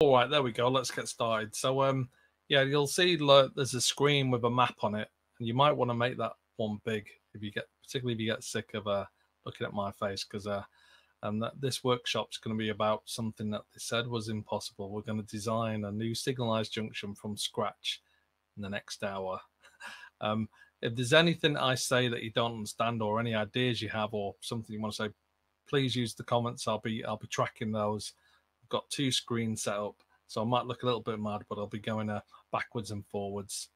All right, there we go. Let's get started. So, yeah, you'll see look, there's a screen with a map on it, and you might want to make that one big if you get, particularly if you get sick of looking at my face, because and that this workshop's going to be about something that they said was impossible. We're going to design a new signalised junction from scratch in the next hour. If there's anything I say that you don't understand, or any ideas you have, or something you want to say, please use the comments. I'll be tracking those. I've got two screens set up, so I might look a little bit mad, but I'll be going backwards and forwards.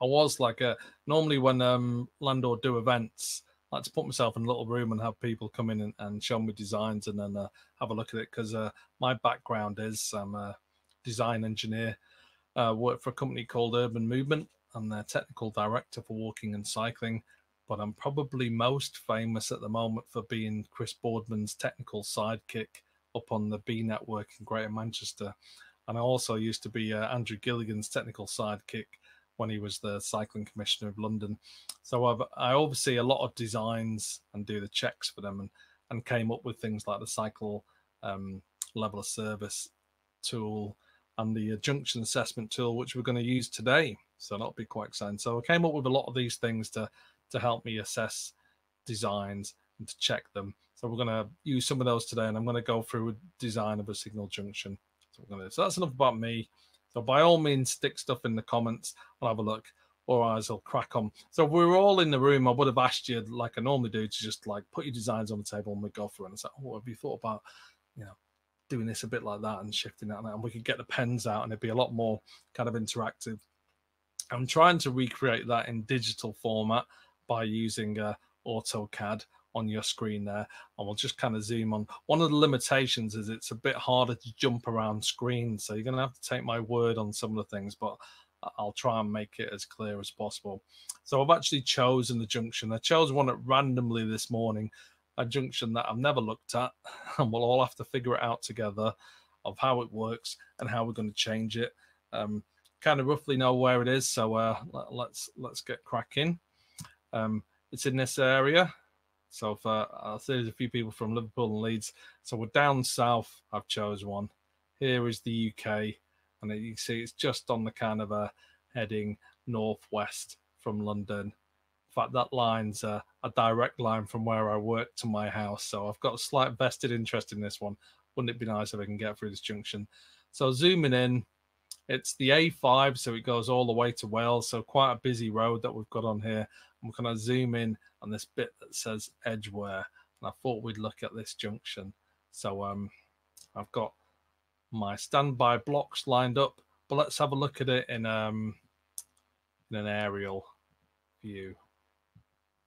I was like normally when Landor do events, I like to put myself in a little room and have people come in and show me designs, and then have a look at it, because my background is I'm a design engineer. Work for a company called Urban Movement. I'm their technical director for walking and cycling, but I'm probably most famous at the moment for being Chris Boardman's technical sidekick up on the B network in Greater Manchester. And I also used to be Andrew Gilligan's technical sidekick when he was the cycling commissioner of London. So I oversee a lot of designs and do the checks for them, and came up with things like the cycle level of service tool and the junction assessment tool, which we're going to use today. So that'll be quite exciting. So I came up with a lot of these things to help me assess designs and to check them. So we're going to use some of those today, and I'm going to go through a design of a signal junction. So, so that's enough about me. So by all means, stick stuff in the comments. I'll have a look, or ours will crack on. So we're all in the room. I would have asked you, like I normally do, to just like put your designs on the table and we go through. And it's like, oh, have you thought about, you know, doing this a bit like that and shifting that, and we could get the pens out and it'd be a lot more kind of interactive. I'm trying to recreate that in digital format by using AutoCAD on your screen there, and we'll just kind of zoom on. One of the limitations is it's a bit harder to jump around screens, so you're going to have to take my word on some of the things, but I'll try and make it as clear as possible. So I've actually chosen the junction. I chose one at randomly this morning, a junction that I've never looked at, and we'll all have to figure it out together of how it works and how we're going to change it. Kind of roughly know where it is, so let's get cracking. It's in this area, so for, I'll see there's a few people from Liverpool and Leeds, so we're down south. I've chosen one. Here is the UK, and you can see it's just on the kind of a heading northwest from London. In fact, that line's a direct line from where I work to my house, so I've got a slight vested interest in this one. Wouldn't it be nice if I can get through this junction? So zooming in, it's the A5, so it goes all the way to Wales, so quite a busy road that we've got on here. I'm going to zoom in on this bit that says Edgeware, and I thought we'd look at this junction. So I've got my standby blocks lined up, but let's have a look at it in an aerial view.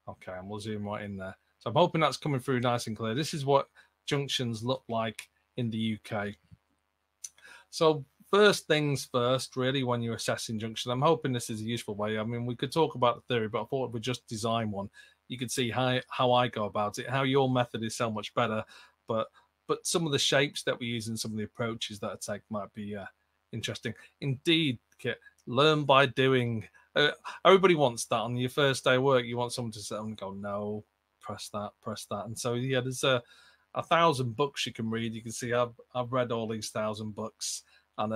Okay, and we'll zoom right in there. So I'm hoping that's coming through nice and clear. This is what junctions look like in the UK. So first things first, really, when you're assessing junctions, I'm hoping this is a useful way. I mean, we could talk about the theory, but I thought we'd just design one. You could see how I go about it, how your method is so much better. But some of the shapes that we use and some of the approaches that I take might be interesting. Indeed, Kit, learn by doing. Everybody wants that on your first day of work. You want someone to sit and go, no, press that. And so, yeah, there's a 1,000 books you can read. You can see I've read all these 1,000 books, and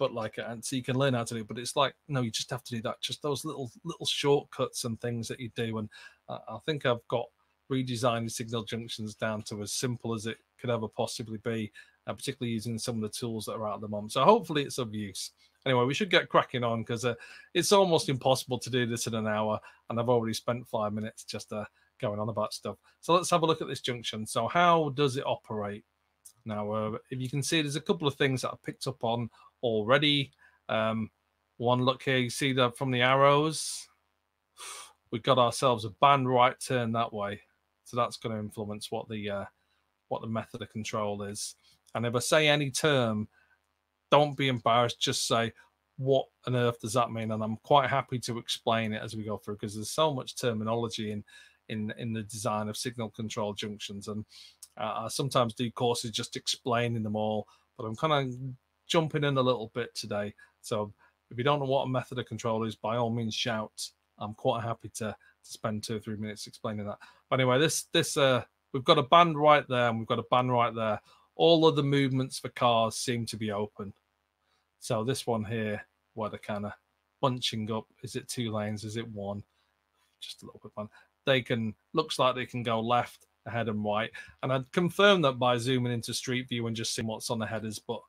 and so you can learn how to do it. But it's like, no, you just have to do that. Just those little shortcuts and things that you do. And I think I've got redesigning signal junctions down to as simple as it could ever possibly be, particularly using some of the tools that are out at the moment. So hopefully it's of use. Anyway, we should get cracking on, because it's almost impossible to do this in an hour, and I've already spent 5 minutes just going on about stuff. So let's have a look at this junction. So how does it operate? Now, if you can see, there's a couple of things that I picked up on already. One look here, you see that from the arrows, we got ourselves a banned right turn that way. So that's going to influence what the method of control is. And if I say any term, don't be embarrassed. Just say, what on earth does that mean? And I'm quite happy to explain it as we go through, because there's so much terminology in the design of signal control junctions. And I sometimes do courses just explaining them all, but I'm kind of jumping in a little bit today. So if you don't know what a method of control is, by all means, shout. I'm quite happy to spend 2 or 3 minutes explaining that. But anyway, this we've got a band right there, and we've got a band right there. all of the movements for cars seem to be open. So this one here, where they're kind of bunching up, is it two lanes, is it one? Just a little bit fun. They can, looks like they can go left, ahead and right. And I'd confirm that by zooming into Street View and just seeing what's on the headers, but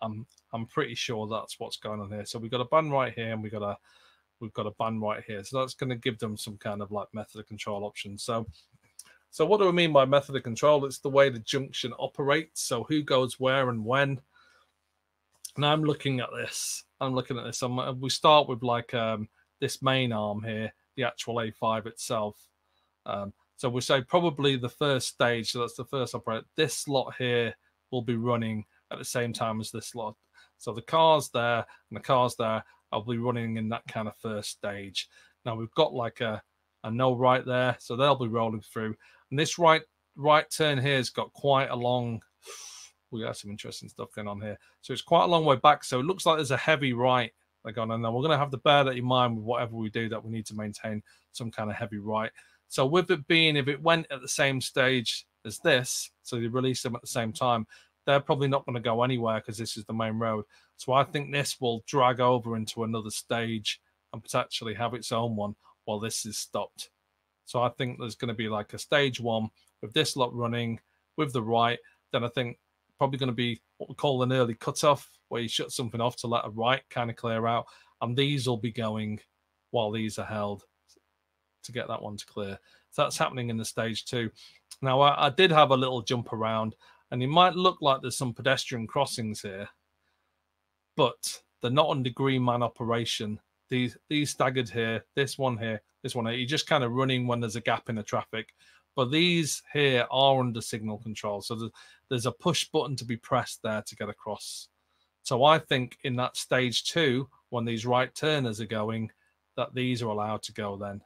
I'm pretty sure that's what's going on here. So we've got a ban right here, and we've got a ban right here. So that's going to give them some kind of like method of control options. So what do I mean by method of control? It's the way the junction operates. So who goes where and when. And I'm looking at this. We start with like this main arm here, the actual A5 itself. So we say probably the first stage. So that's the first operator. This lot here will be running at the same time as this lot. So the cars there and the cars there will be running in that kind of first stage. Now we've got like a no right there, so they'll be rolling through. And this right turn here has got quite a long. We got some interesting stuff going on here. So it's quite a long way back. So it looks like there's a heavy right going on. Now we're going to have to bear that in mind with whatever we do, that we need to maintain some kind of heavy right. So with it being, if it went at the same stage as this, so you release them at the same time, they're probably not going to go anywhere because this is the main road. So I think this will drag over into another stage and potentially have its own one while this is stopped. So I think there's going to be like a stage one with this lot running with the right. Then I think probably going to be what we call an early cutoff, where you shut something off to let a right kind of clear out. And these will be going while these are held to get that one to clear. So that's happening in the stage two. Now, I did have a little jump around. And it might look like there's some pedestrian crossings here, but they're not under green man operation. These staggered here, this one here, this one here. You're just kind of running when there's a gap in the traffic. But these here are under signal control. So there's a push button to be pressed there to get across. So I think in that stage two, when these right turners are going, that these are allowed to go then.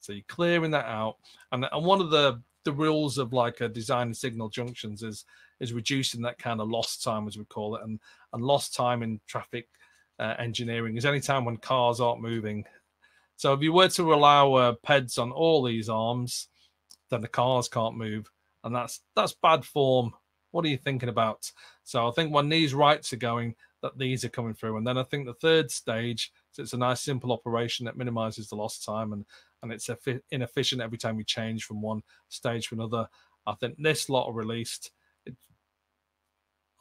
So you're clearing that out. And one of the rules of like a design and signal junctions is reducing that kind of lost time, as we call it, and lost time in traffic engineering is any time when cars aren't moving. So if you were to allow PEDs on all these arms, then the cars can't move, and that's bad form. What are you thinking about? So I think when these rights are going, that these are coming through, and then I think the third stage, so it's a nice simple operation that minimizes the lost time, and it's inefficient every time you change from one stage to another. I think this lot are released. It's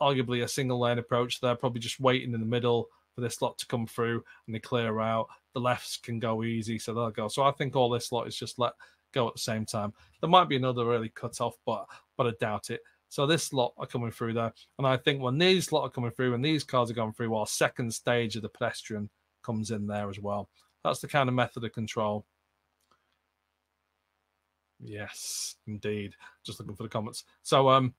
arguably a single lane approach. They're probably just waiting in the middle for this lot to come through, and they clear out. The lefts can go easy, so they'll go. So I think all this lot is just let go at the same time. There might be another early cut-off, but I doubt it. So this lot are coming through there. And I think when these lot are coming through and these cars are going through, our second stage of the pedestrian comes in there as well. That's the kind of method of control. Yes, indeed. Just looking for the comments. So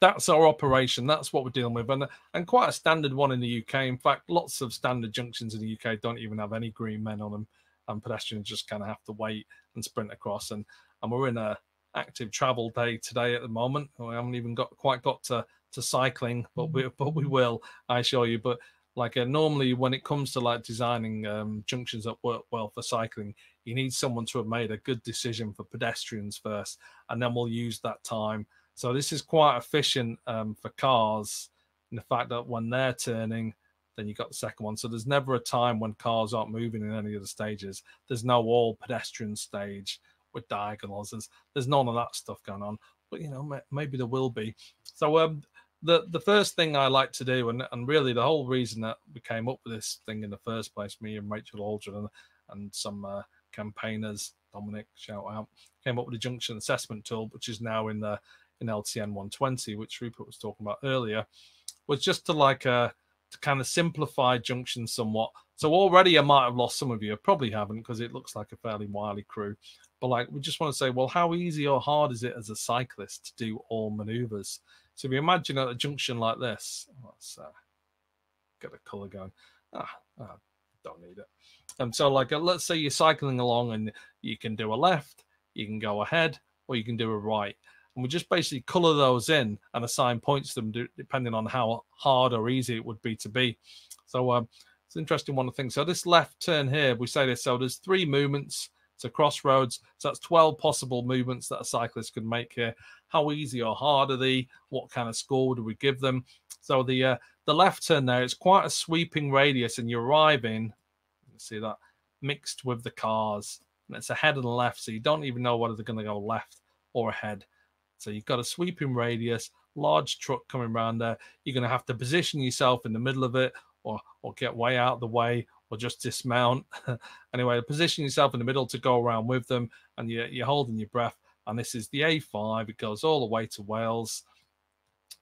that's our operation. That's what we're dealing with. And quite a standard one in the UK. In fact, lots of standard junctions in the UK don't even have any green men on them. And pedestrians just kind of have to wait and sprint across. And we're in a active travel day today at the moment. We haven't even quite got to cycling, but we will, I assure you. But like normally when it comes to like designing junctions that work well for cycling, you need someone to have made a good decision for pedestrians first, and then we'll use that time. So this is quite efficient for cars in the fact that when they're turning, then you've got the second one. So there's never a time when cars aren't moving in any of the stages. There's no all pedestrian stage with diagonals. There's none of that stuff going on. But, you know, maybe there will be. So the first thing I like to do, and really the whole reason that we came up with this thing in the first place, me and Rachel Aldred and some campaigners, Dominic, shout out, came up with a junction assessment tool, which is now in LTN 120, which Rupert was talking about earlier, was just to like to kind of simplify junctions somewhat. So already I might have lost some of you. I probably haven't, because it looks like a fairly wily crew. But like we just want to say, well, how easy or hard is it as a cyclist to do all manoeuvres? So if you imagine at a junction like this, let's get a colour going. Don't need it. And so like let's say you're cycling along and you can do a left, you can go ahead, or you can do a right. And we just basically colour those in and assign points to them depending on how hard or easy it would be to be. So it's an interesting one to think. So this left turn here, we say this. So there's three movements. to crossroads. So that's 12 possible movements that a cyclist could make here. How easy or hard are they? What kind of score do we give them? So the left turn there, it's quite a sweeping radius, and you arrive in, you see that, mixed with the cars. And it's ahead and left, so you don't even know whether they're going to go left or ahead. So you've got a sweeping radius, large truck coming around there. You're going to have to position yourself in the middle of it, or get way out of the way, or just dismount. Anyway, position yourself in the middle to go around with them, and you're holding your breath. And this is the A5. It goes all the way to Wales.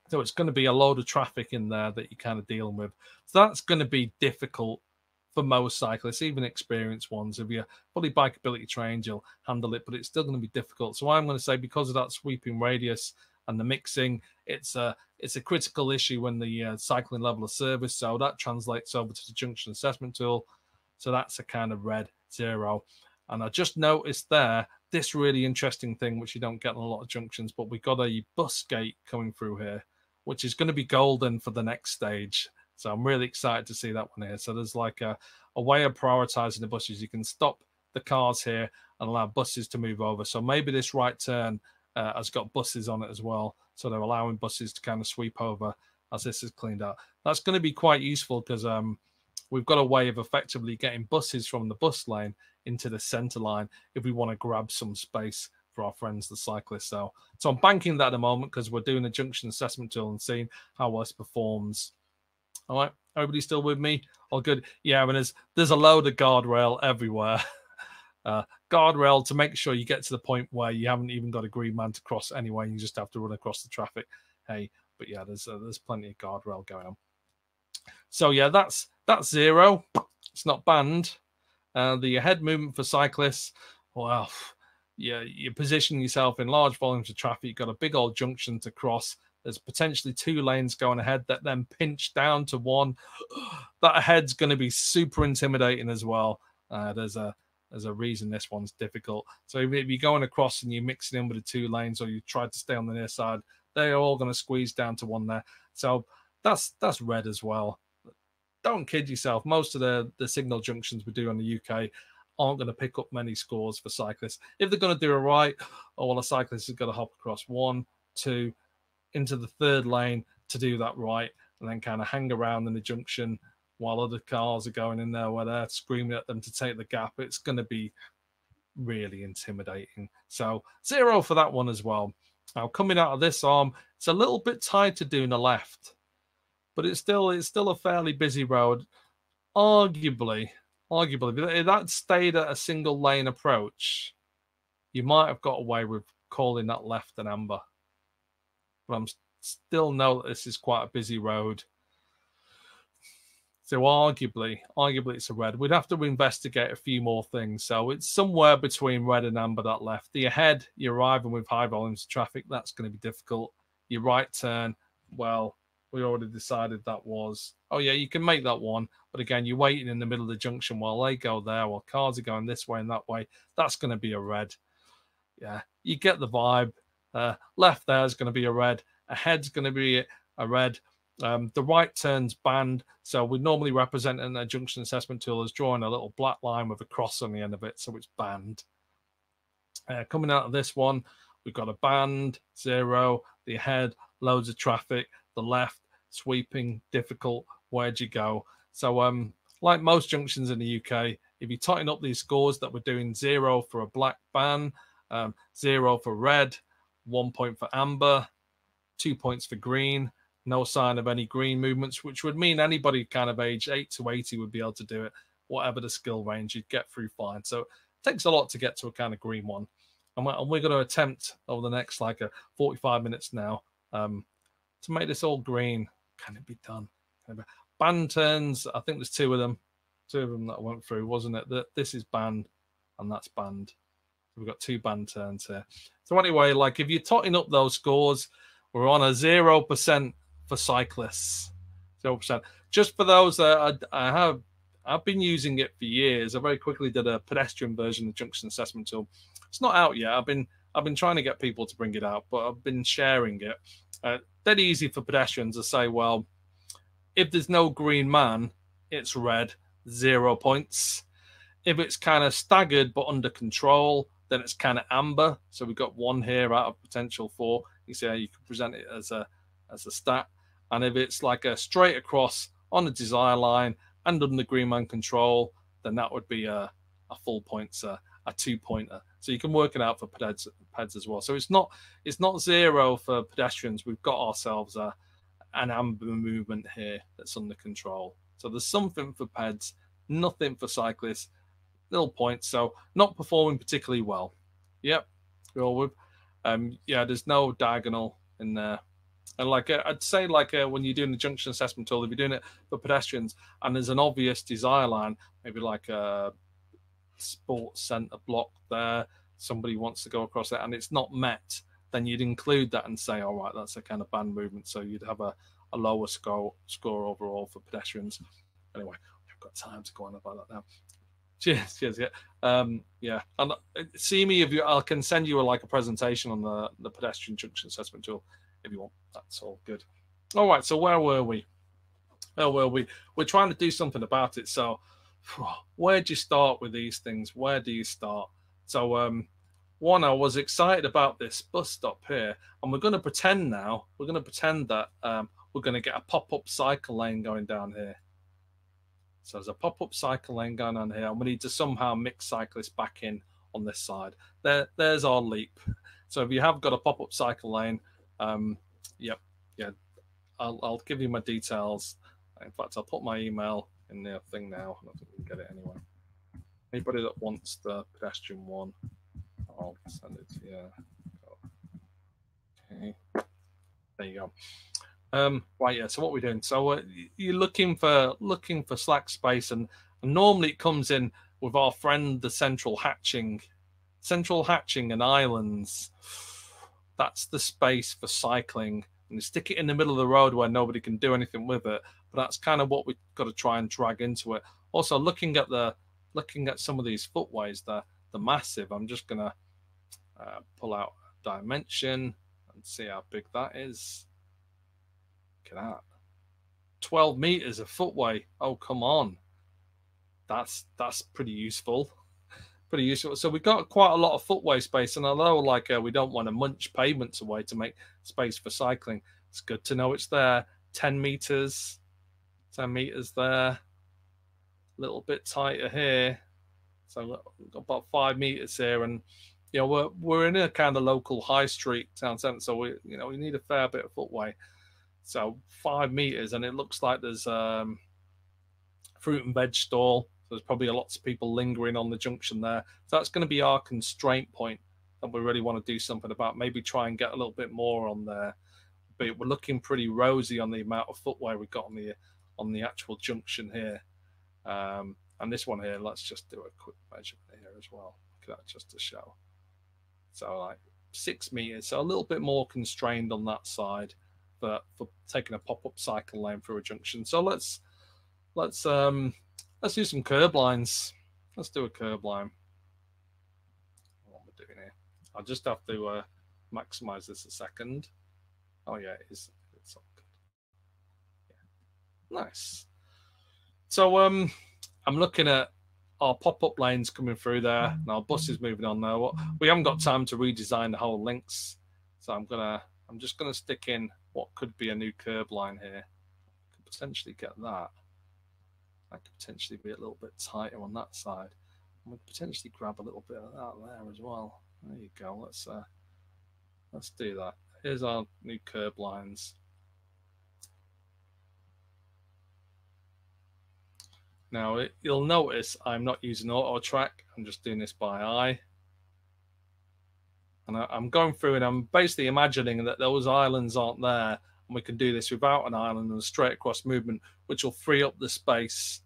So it's going to be a load of traffic in there that you're kind of dealing with. So that's going to be difficult for most cyclists, even experienced ones. If you're fully bikeability trained, you'll handle it, but it's still going to be difficult. So I'm going to say, because of that sweeping radius and the mixing, it's a critical issue when the cycling level of service. So that translates over to the junction assessment tool. So that's a kind of red 0. And I just noticed there this really interesting thing, which you don't get in a lot of junctions, but we've got a bus gate coming through here, which is going to be golden for the next stage. So I'm really excited to see that one here. So there's like a way of prioritizing the buses. You can stop the cars here and allow buses to move over. So maybe this right turn has got buses on it as well. So they're allowing buses to kind of sweep over as this is cleaned up. That's going to be quite useful, because we've got a way of effectively getting buses from the bus lane into the center line if we want to grab some space for our friends, the cyclists. So I'm banking that at the moment, because we're doing a junction assessment tool and seeing how well this performs. All right, everybody still with me? All good. Yeah, I mean, there's a load of guardrail everywhere. Guardrail to make sure you get to the point where you haven't even got a green man to cross anyway. You just have to run across the traffic. Hey, but yeah, there's plenty of guardrail going on. So yeah, that's 0. It's not banned. The head movement for cyclists. Wow. Yeah, you position yourself in large volumes of traffic. You've got a big old junction to cross. There's potentially 2 lanes going ahead that then pinch down to 1. That ahead's going to be super intimidating as well. There's a reason this one's difficult. So if you're going across and you're mixing in with the 2 lanes, or you try to stay on the near side, they're all going to squeeze down to 1 there. So that's red as well. Don't kid yourself. Most of the signal junctions we do in the UK aren't going to pick up many scores for cyclists. If they're going to do a right, oh, well, a cyclist is going to hop across 1, 2, into the 3rd lane to do that right, and then kind of hang around in the junction while other cars are going in there, where they're screaming at them to take the gap. It's going to be really intimidating. So 0 for that one as well. Now, coming out of this arm, it's a little bit tighter doing the left, but it's still a fairly busy road. Arguably, if that stayed at a single lane approach, you might have got away with calling that left an amber. But I'm still know that this is quite a busy road. So arguably it's a red. We'd have to investigate a few more things. So it's somewhere between red and amber, that left. The ahead, you're arriving with high volumes of traffic. That's going to be difficult. Your right turn, well, we already decided that was, oh yeah, you can make that one. But again, you're waiting in the middle of the junction while they go there, while cars are going this way and that way. That's going to be a red. Yeah, you get the vibe. Left there is going to be a red. Ahead's going to be a red. The right turn's banned. So we normally represent in a junction assessment tool as drawing a little black line with a cross on the end of it. So it's banned. Coming out of this one, we've got a banned 0. The ahead, loads of traffic. The left, sweeping, difficult. Where'd you go? So like most junctions in the UK, if you tighten up these scores that we're doing, 0 for a black ban, 0 for red, 1 point for amber, 2 points for green, no sign of any green movements, which would mean anybody kind of age 8 to 80 would be able to do it, whatever the skill range, you'd get through fine. So it takes a lot to get to a kind of green one. And we're going to attempt over the next 45 minutes now to make this all green. Can it be done? Banned turns, I think there's 2 of them. 2 of them that went through, wasn't it? That this is banned and that's banned. We've got 2 banned turns here. So anyway, like if you're totting up those scores, we're on a 0% for cyclists. 0%. Just for those that I've been using it for years. I very quickly did a pedestrian version of the junction assessment tool. It's not out yet. I've been trying to get people to bring it out, but I've been sharing it. Dead easy for pedestrians to say, well, if there's no green man, it's red, 0 points. If it's kind of staggered but under control, then it's kind of amber. So we've got one here out of potential four. You see how you can present it as a stat. And if it's like a straight across on the desire line and under green man control, then that would be a full points, a two-pointer. So you can work it out for peds as well. So it's not zero for pedestrians. We've got ourselves an amber movement here that's under control. So there's something for peds, nothing for cyclists, little points. So not performing particularly well. Yep, go with. Yeah, there's no diagonal in there. And like I'd say, like when you're doing the junction assessment tool, if you're doing it for pedestrians and there's an obvious desire line, maybe like a sports centre block there, somebody wants to go across that and it's not met, then you'd include that and say, all right, that's a kind of banned movement. So you'd have a lower score overall for pedestrians. Anyway, I've got time to go on about that now. Cheers, cheers, yeah. Yeah, and see me if you, I can send you a presentation on the pedestrian junction assessment tool if you want. That's all good. All right, so where were we? We're trying to do something about it. So where do you start with these things? Where do you start? So one, I was excited about this bus stop here, and we're going to pretend now, we're going to pretend that we're going to get a pop-up cycle lane going down here. So there's a pop-up cycle lane going on here, and we need to somehow mix cyclists back in on this side. There's our leap. So if you have got a pop-up cycle lane, yep, yeah, I'll give you my details. In fact, I'll put my email in the thing now. I don't think we can get it anyway. Anybody that wants the pedestrian one, I'll send it to you. Okay, there you go. Right, yeah. So what we're doing? So you're looking for slack space, and normally it comes in with our friend the central hatching and islands. That's the space for cycling, and you stick it in the middle of the road where nobody can do anything with it. But that's kind of what we've got to try and drag into it. Also, looking at some of these footways, they're massive. I'm just gonna pull out a dimension and see how big that is. Look at that, 12 meters of footway. Oh, come on, that's pretty useful. Pretty useful. So we've got quite a lot of footway space, and although we don't want to munch pavements away to make space for cycling, it's good to know it's there. 10 meters there, a little bit tighter here, so we've got about 5 meters here. And you know, we're in a kind of local high street town centre, so we need a fair bit of footway. So 5 meters, and it looks like there's fruit and veg stall. So there's probably lots of people lingering on the junction there. So that's going to be our constraint point that we really want to do something about. Maybe try and get a little bit more on there. But we're looking pretty rosy on the amount of footway we've got on the actual junction here. And this one here, let's just do a quick measurement here as well. Look at that, just to show. So 6 meters, so a little bit more constrained on that side. For taking a pop-up cycle lane through a junction. So let's do some curb lines. Let's do a curb line. What am I doing here? I'll just have to maximize this a second. Oh yeah, it's all good. Yeah. Nice. So I'm looking at our pop-up lanes coming through there, and our buses moving on there. We haven't got time to redesign the whole links, so I'm just gonna stick in what could be a new curb line here. I could potentially get that. That could potentially be a little bit tighter on that side. And we could potentially grab a little bit of that there as well. There you go. Let's do that. Here's our new curb lines. Now you'll notice I'm not using auto track. I'm just doing this by eye. And I'm going through and I'm basically imagining that those islands aren't there, and we can do this without an island and a straight across movement, which will free up the space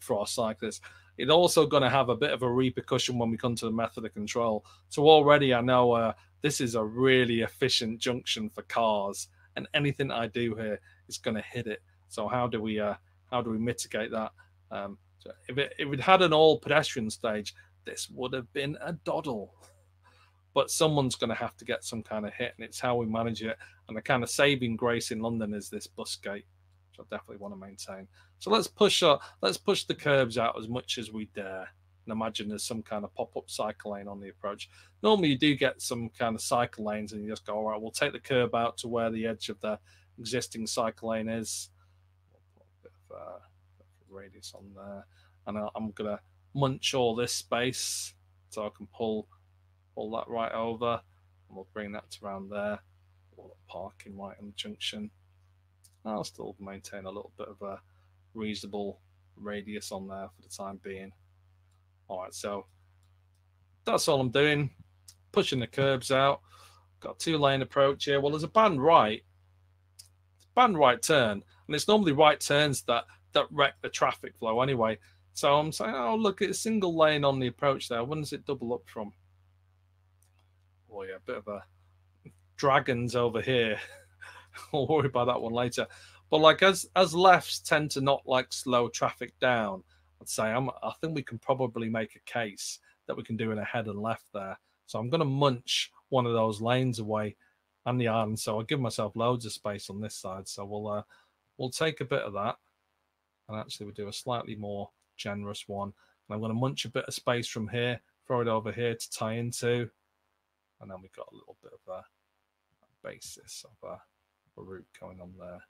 for our cyclists. It's also going to have a bit of a repercussion when we come to the method of control. So already I know this is a really efficient junction for cars, and anything I do here is going to hit it. So how do we mitigate that? So if it had an all pedestrian stage, this would have been a doddle. But someone's going to have to get some kind of hit, and it's how we manage it. And the kind of saving grace in London is this bus gate, which I definitely want to maintain. So let's push the curbs out as much as we dare. and imagine there's some kind of pop-up cycle lane on the approach. Normally you do get some kind of cycle lanes and you just go, all right, we'll take the curb out to where the edge of the existing cycle lane is. We'll put a bit of radius on there. And I'm going to munch all this space so I can pull that right over. And we'll bring that around there. All the parking right on the junction. I'll still maintain a little bit of a reasonable radius on there for the time being. All right, so that's all I'm doing, pushing the curbs out. Got a two-lane approach here. Well, there's a banned right turn, and it's normally right turns that wreck the traffic flow anyway. So I'm saying, oh, look, it's a single lane on the approach there. When does it double up from? Oh, yeah, a bit of a dragons over here. We'll worry about that one later. But like as lefts tend to not like slow traffic down, I'd say I think we can probably make a case that we can do an ahead and left there. So I'm going to munch one of those lanes away and the island. So I'll give myself loads of space on this side. So we'll take a bit of that, and actually we'll do a slightly more generous one. And I'm going to munch a bit of space from here, throw it over here to tie into, and then we've got a little bit of a basis of a route going on there.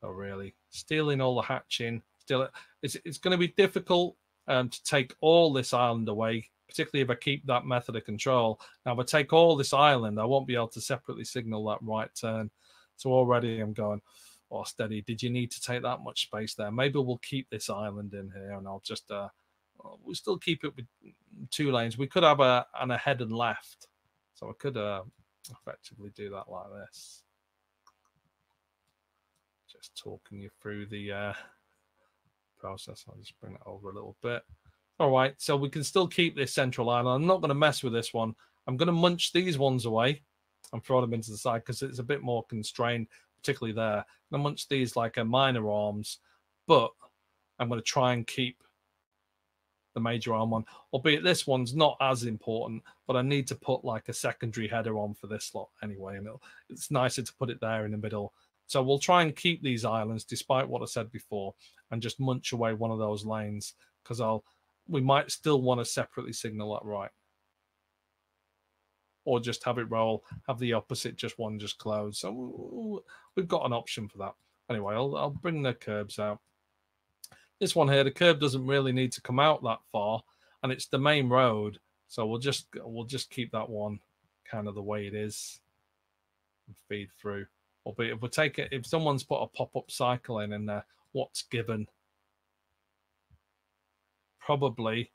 So really stealing all the hatching. It's going to be difficult to take all this island away, particularly if I keep that method of control. Now, if I take all this island, I won't be able to separately signal that right turn. So already I'm going, oh, steady, did you need to take that much space there? Maybe we'll keep this island in here, and I'll just we'll still keep it with two lanes. We could have an ahead and left. So I could effectively do that like this. Just talking you through the process. I'll just bring that over a little bit. All right, so we can still keep this central island. I'm not going to mess with this one. I'm going to munch these ones away and throw them into the side because it's a bit more constrained, particularly there. I'm going to munch these like a minor arms, but I'm going to try and keep the major arm on, albeit this one's not as important, but I need to put like a secondary header on for this slot anyway, and it's nicer to put it there in the middle. So we'll try and keep these islands, despite what I said before, and just munch away one of those lanes because we might still want to separately signal that right, or just have it roll, have the opposite, just close. So we've got an option for that. Anyway, I'll bring the curbs out. This one here, the curb doesn't really need to come out that far, and it's the main road, so we'll just keep that one kind of the way it is and feed through. But if we take it, if someone's put a pop-up cycle in there, what's given? Probably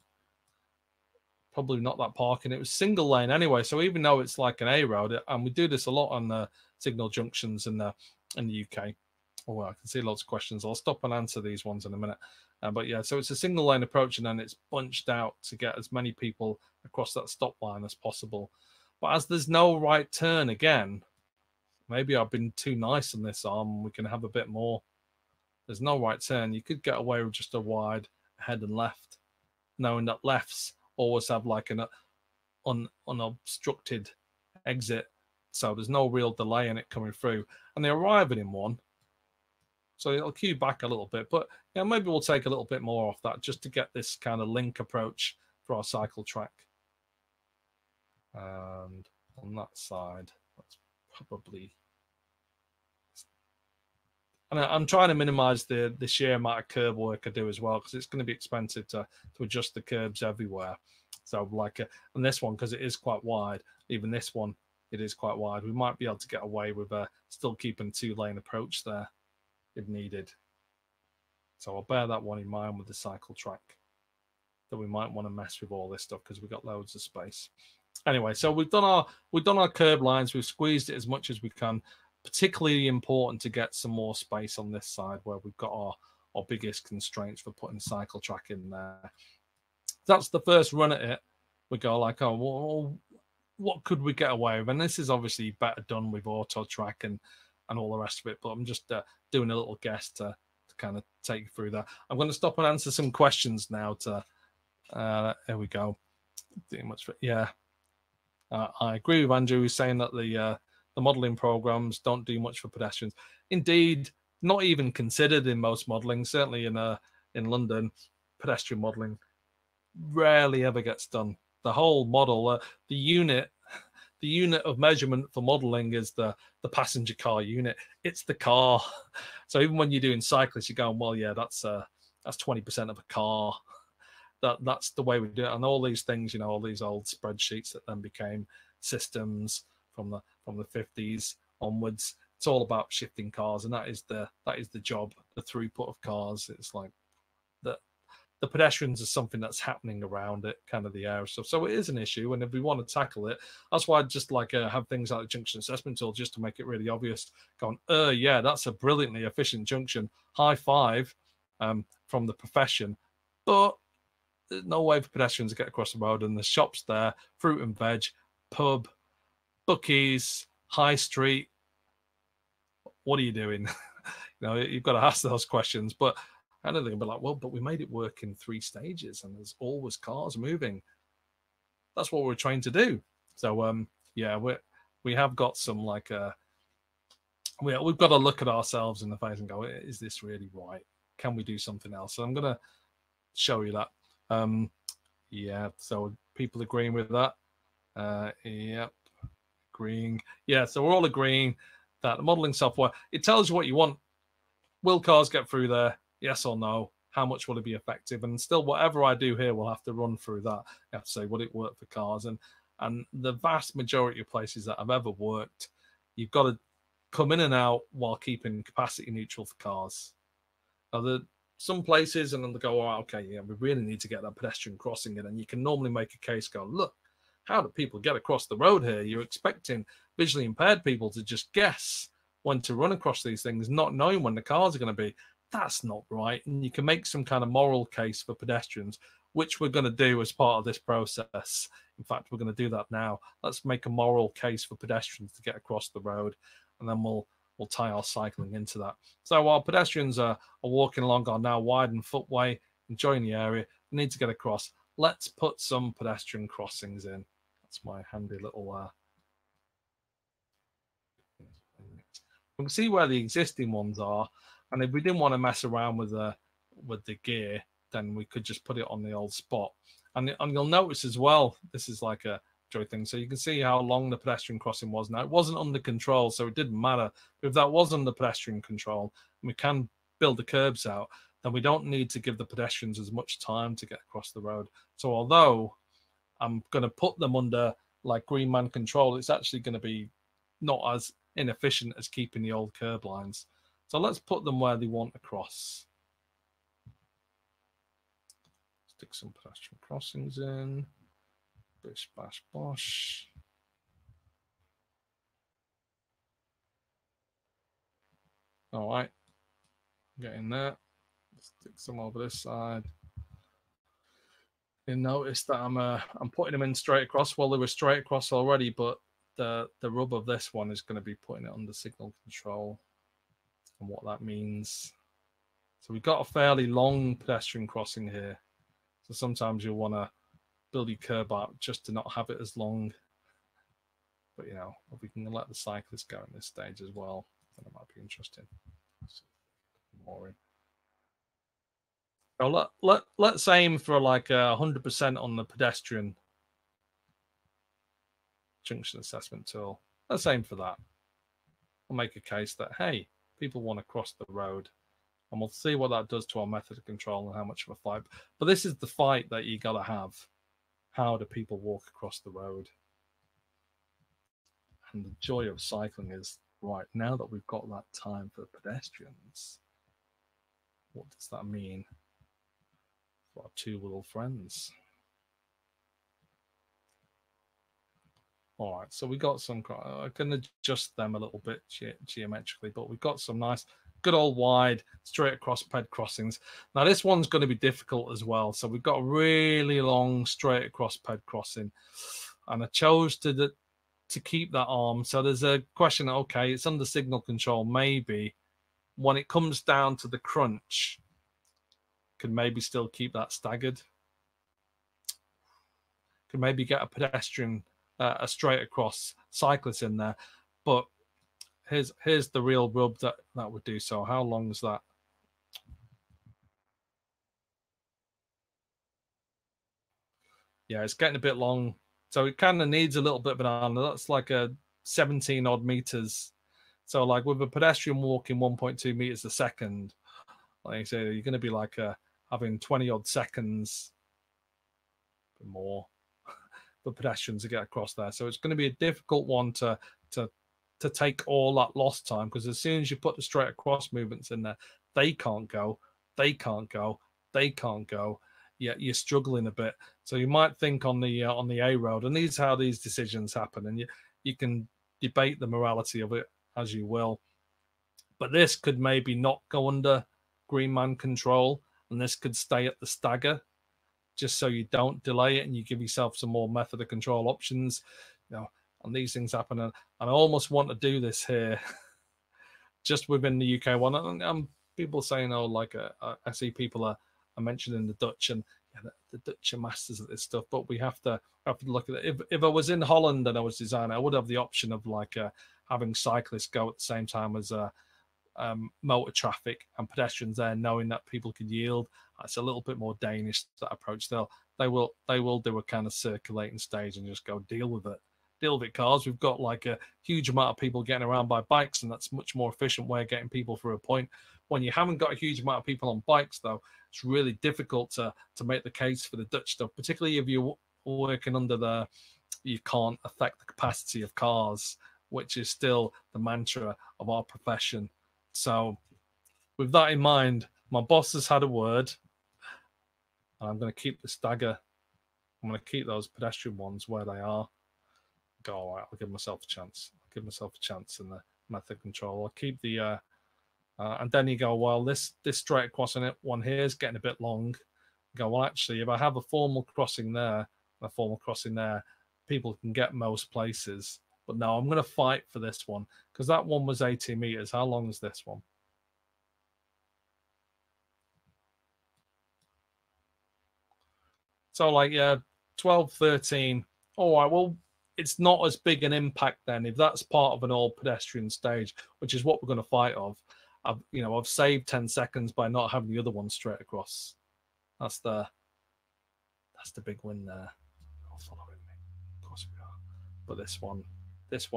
not that parking. It was single lane anyway, so even though it's like an A road, and we do this a lot on the signal junctions in the UK. Oh, well, I can see lots of questions. I'll stop and answer these ones in a minute. But yeah, so it's a single lane approach, and then it's bunched out to get as many people across that stop line as possible. But as there's no right turn again. Maybe I've been too nice on this arm. We can have a bit more. There's no right turn. You could get away with just a wide ahead and left, knowing that lefts always have like an unobstructed exit. So there's no real delay in it coming through. And they're arriving in one. So it'll queue back a little bit. But yeah, maybe we'll take a little bit more off that just to get this kind of link approach for our cycle track. And on that side, that's probably... And I'm trying to minimize the sheer amount of curb work I do as well, because it's going to be expensive to adjust the curbs everywhere. So like, and this one, because it is quite wide, even this one, it is quite wide. We might be able to get away with still keeping a two-lane approach there if needed. So I'll bear that one in mind with the cycle track, that we might want to mess with all this stuff because we've got loads of space. Anyway, so we've done our curb lines. We've squeezed it as much as we can. Particularly important to get some more space on this side where we've got our biggest constraints for putting cycle track in there. That's the first run at it. We go like, oh, well, what could we get away with? And this is obviously better done with auto track and all the rest of it. But I'm just doing a little guess to kind of take you through that. I'm going to stop and answer some questions now. Here we go. Doing much, yeah. I agree with Andrew, who's saying that the modelling programs don't do much for pedestrians. Indeed, not even considered in most modelling, certainly in London. pedestrian modelling rarely ever gets done. The whole model, the unit of measurement for modelling is the passenger car unit. It's the car. So even when you're doing cyclists, you're going, well, yeah, that's 20% of a car. That's the way we do it. And all these things, you know, all these old spreadsheets that then became systems from the 50s onwards. It's all about shifting cars, and that is the job, the throughput of cars. It's like the pedestrians is something that's happening around it, kind of the air stuff. So it is an issue, and if we want to tackle it, that's why I just like have things like the junction assessment tool, just to make it really obvious. Going, yeah, that's a brilliantly efficient junction. High five from the profession, but there's no way for pedestrians to get across the road. And the shops there, fruit and veg, pub, bookies, high street. What are you doing? You know, you've got to ask those questions. But I don't think I'd be like, well, but we made it work in 3 stages, and there's always cars moving. That's what we're trying to do. So yeah, we have got some like we've got to look at ourselves in the face and go, is this really right? Can we do something else? So I'm gonna show you that. Yeah, so people agreeing with that. Yep, agreeing. Yeah, so we're all agreeing that the modeling software, it tells you what you want. Will cars get through there? Yes or no? How much will it be effective? And still, whatever I do here, we'll have to run through that. I have to say, would it work for cars? And the vast majority of places that I've ever worked, you've got to come in and out while keeping capacity neutral for cars. Now, some places, and then they go, oh, okay, yeah, we really need to get that pedestrian crossing in. And you can normally make a case, go, look, how do people get across the road here? You're expecting visually impaired people to just guess when to run across these things, not knowing when the cars are going to be. That's not right. And you can make some kind of moral case for pedestrians, which we're going to do as part of this process. In fact, we're going to do that now. Let's make a moral case for pedestrians to get across the road, and then we'll tie our cycling into that. So while pedestrians are walking along our now widened footway, enjoying the area, they need to get across. Let's put some pedestrian crossings in. That's my handy little... We can see where the existing ones are. And if we didn't want to mess around with the gear, then we could just put it on the old spot. And you'll notice as well, this is like a joy thing. So you can see how long the pedestrian crossing was. Now, it wasn't under control, so it didn't matter. But if that was under pedestrian control, and we can build the curbs out, then we don't need to give the pedestrians as much time to get across the road. So although I'm going to put them under like green man control, it's actually going to be not as inefficient as keeping the old curb lines. So let's put them where they want to cross. Stick some pedestrian crossings in. Bish, bash, bosh. All right, get in there. Stick some over this side. You notice that I'm putting them in straight across. Well, they were straight across already, but the rub of this one is going to be putting it under signal control. And what that means. So we've got a fairly long pedestrian crossing here. So sometimes you'll want to build your curb out just to not have it as long. But you know, if we can let the cyclists go in this stage as well, then it might be interesting. So let's aim for like 100% on the pedestrian junction assessment tool. Let's aim for that. I'll make a case that, hey, people want to cross the road, and we'll see what that does to our method of control and how much of a fight. But this is the fight that you got to have. How do people walk across the road? And the joy of cycling is, right, now that we've got that time for pedestrians, what does that mean for our two little friends? All right, so we got some, I can adjust them a little bit geometrically, but we've got some nice, good old wide, straight across ped crossings. Now, this one's going to be difficult as well. So we've got a really long, straight across ped crossing. And I chose to keep that arm. So there's a question, okay, it's under signal control. Maybe when it comes down to the crunch, can maybe still keep that staggered. Can maybe get a pedestrian... a straight across cyclist in there, but here's the real rub that would do. So how long is that? yeah, it's getting a bit long. So it kind of needs a little bit of an arm. That's like a 17 odd meters. So like with a pedestrian walking 1.2 meters a second, like you say, you're going to be like having 20 odd seconds or more for pedestrians to get across there. So it's going to be a difficult one to take all that lost time, because as soon as you put the straight across movements in there, they can't go, they can't go, they can't go. Yeah, you're struggling a bit. So you might think on the A road, and these how these decisions happen, and you can debate the morality of it as you will. But this could maybe not go under green man control, and this could stay at the stagger, just so you don't delay it and you give yourself some more method of control options. You know, and these things happen. And I almost want to do this here, just within the UK one. And people saying, oh, like I see people are mentioning the Dutch, and yeah, the Dutch are masters at this stuff. But we have to look at it. If I was in Holland and I was designing, I would have the option of like having cyclists go at the same time as motor traffic and pedestrians there, knowing that people could yield. It's a little bit more Danish, that approach. They will do a kind of circulating stage and just go deal with it. Deal with it, cars. We've got like a huge amount of people getting around by bikes, and that's much more efficient way of getting people through a point. When you haven't got a huge amount of people on bikes, though, it's really difficult to make the case for the Dutch stuff, particularly if you're working under the you can't affect the capacity of cars, which is still the mantra of our profession. So with that in mind, my boss has had a word, and I'm going to keep the stagger. I'm going to keep those pedestrian ones where they are. Go, all right, I'll give myself a chance. I'll give myself a chance in the method control. I'll keep the and then you go, well, this straight across on it one here is getting a bit long. You go, well, actually, if I have a formal crossing there and a formal crossing there, people can get most places. But no, I'm going to fight for this one, because that one was 80 meters. How long is this one? So like, yeah, 12, 13. All right, well, it's not as big an impact then if that's part of an all pedestrian stage, which is what we're going to fight of. I've saved 10 seconds by not having the other one straight across. That's the big win there. I'll follow it. But this one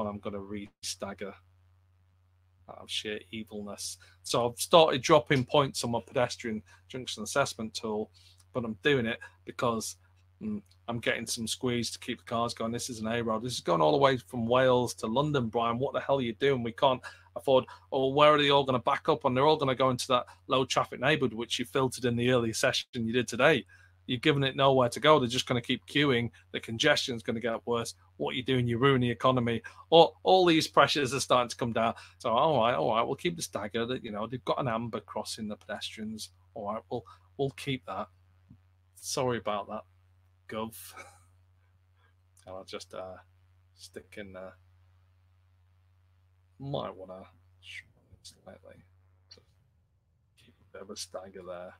I'm going to re-stagger out of sheer evilness. So I've started dropping points on my pedestrian junction assessment tool, but I'm doing it because I'm getting some squeeze to keep the cars going. This is an A road. This is going all the way from Wales to London, Brian. What the hell are you doing? We can't afford, oh, where are they all going to back up? And they're all going to go into that low traffic neighborhood, which you filtered in the early session you did today. You've given it nowhere to go. They're just going to keep queuing. The congestion is going to get worse. What are you doing? You're ruining the economy. All these pressures are starting to come down. So, all right, we'll keep the stagger. That, you know, they've got an amber crossing the pedestrians. All right, we'll keep that. Sorry about that, Gov. And I'll just stick in there. Might want to shrink it slightly. So keep a bit of a stagger there.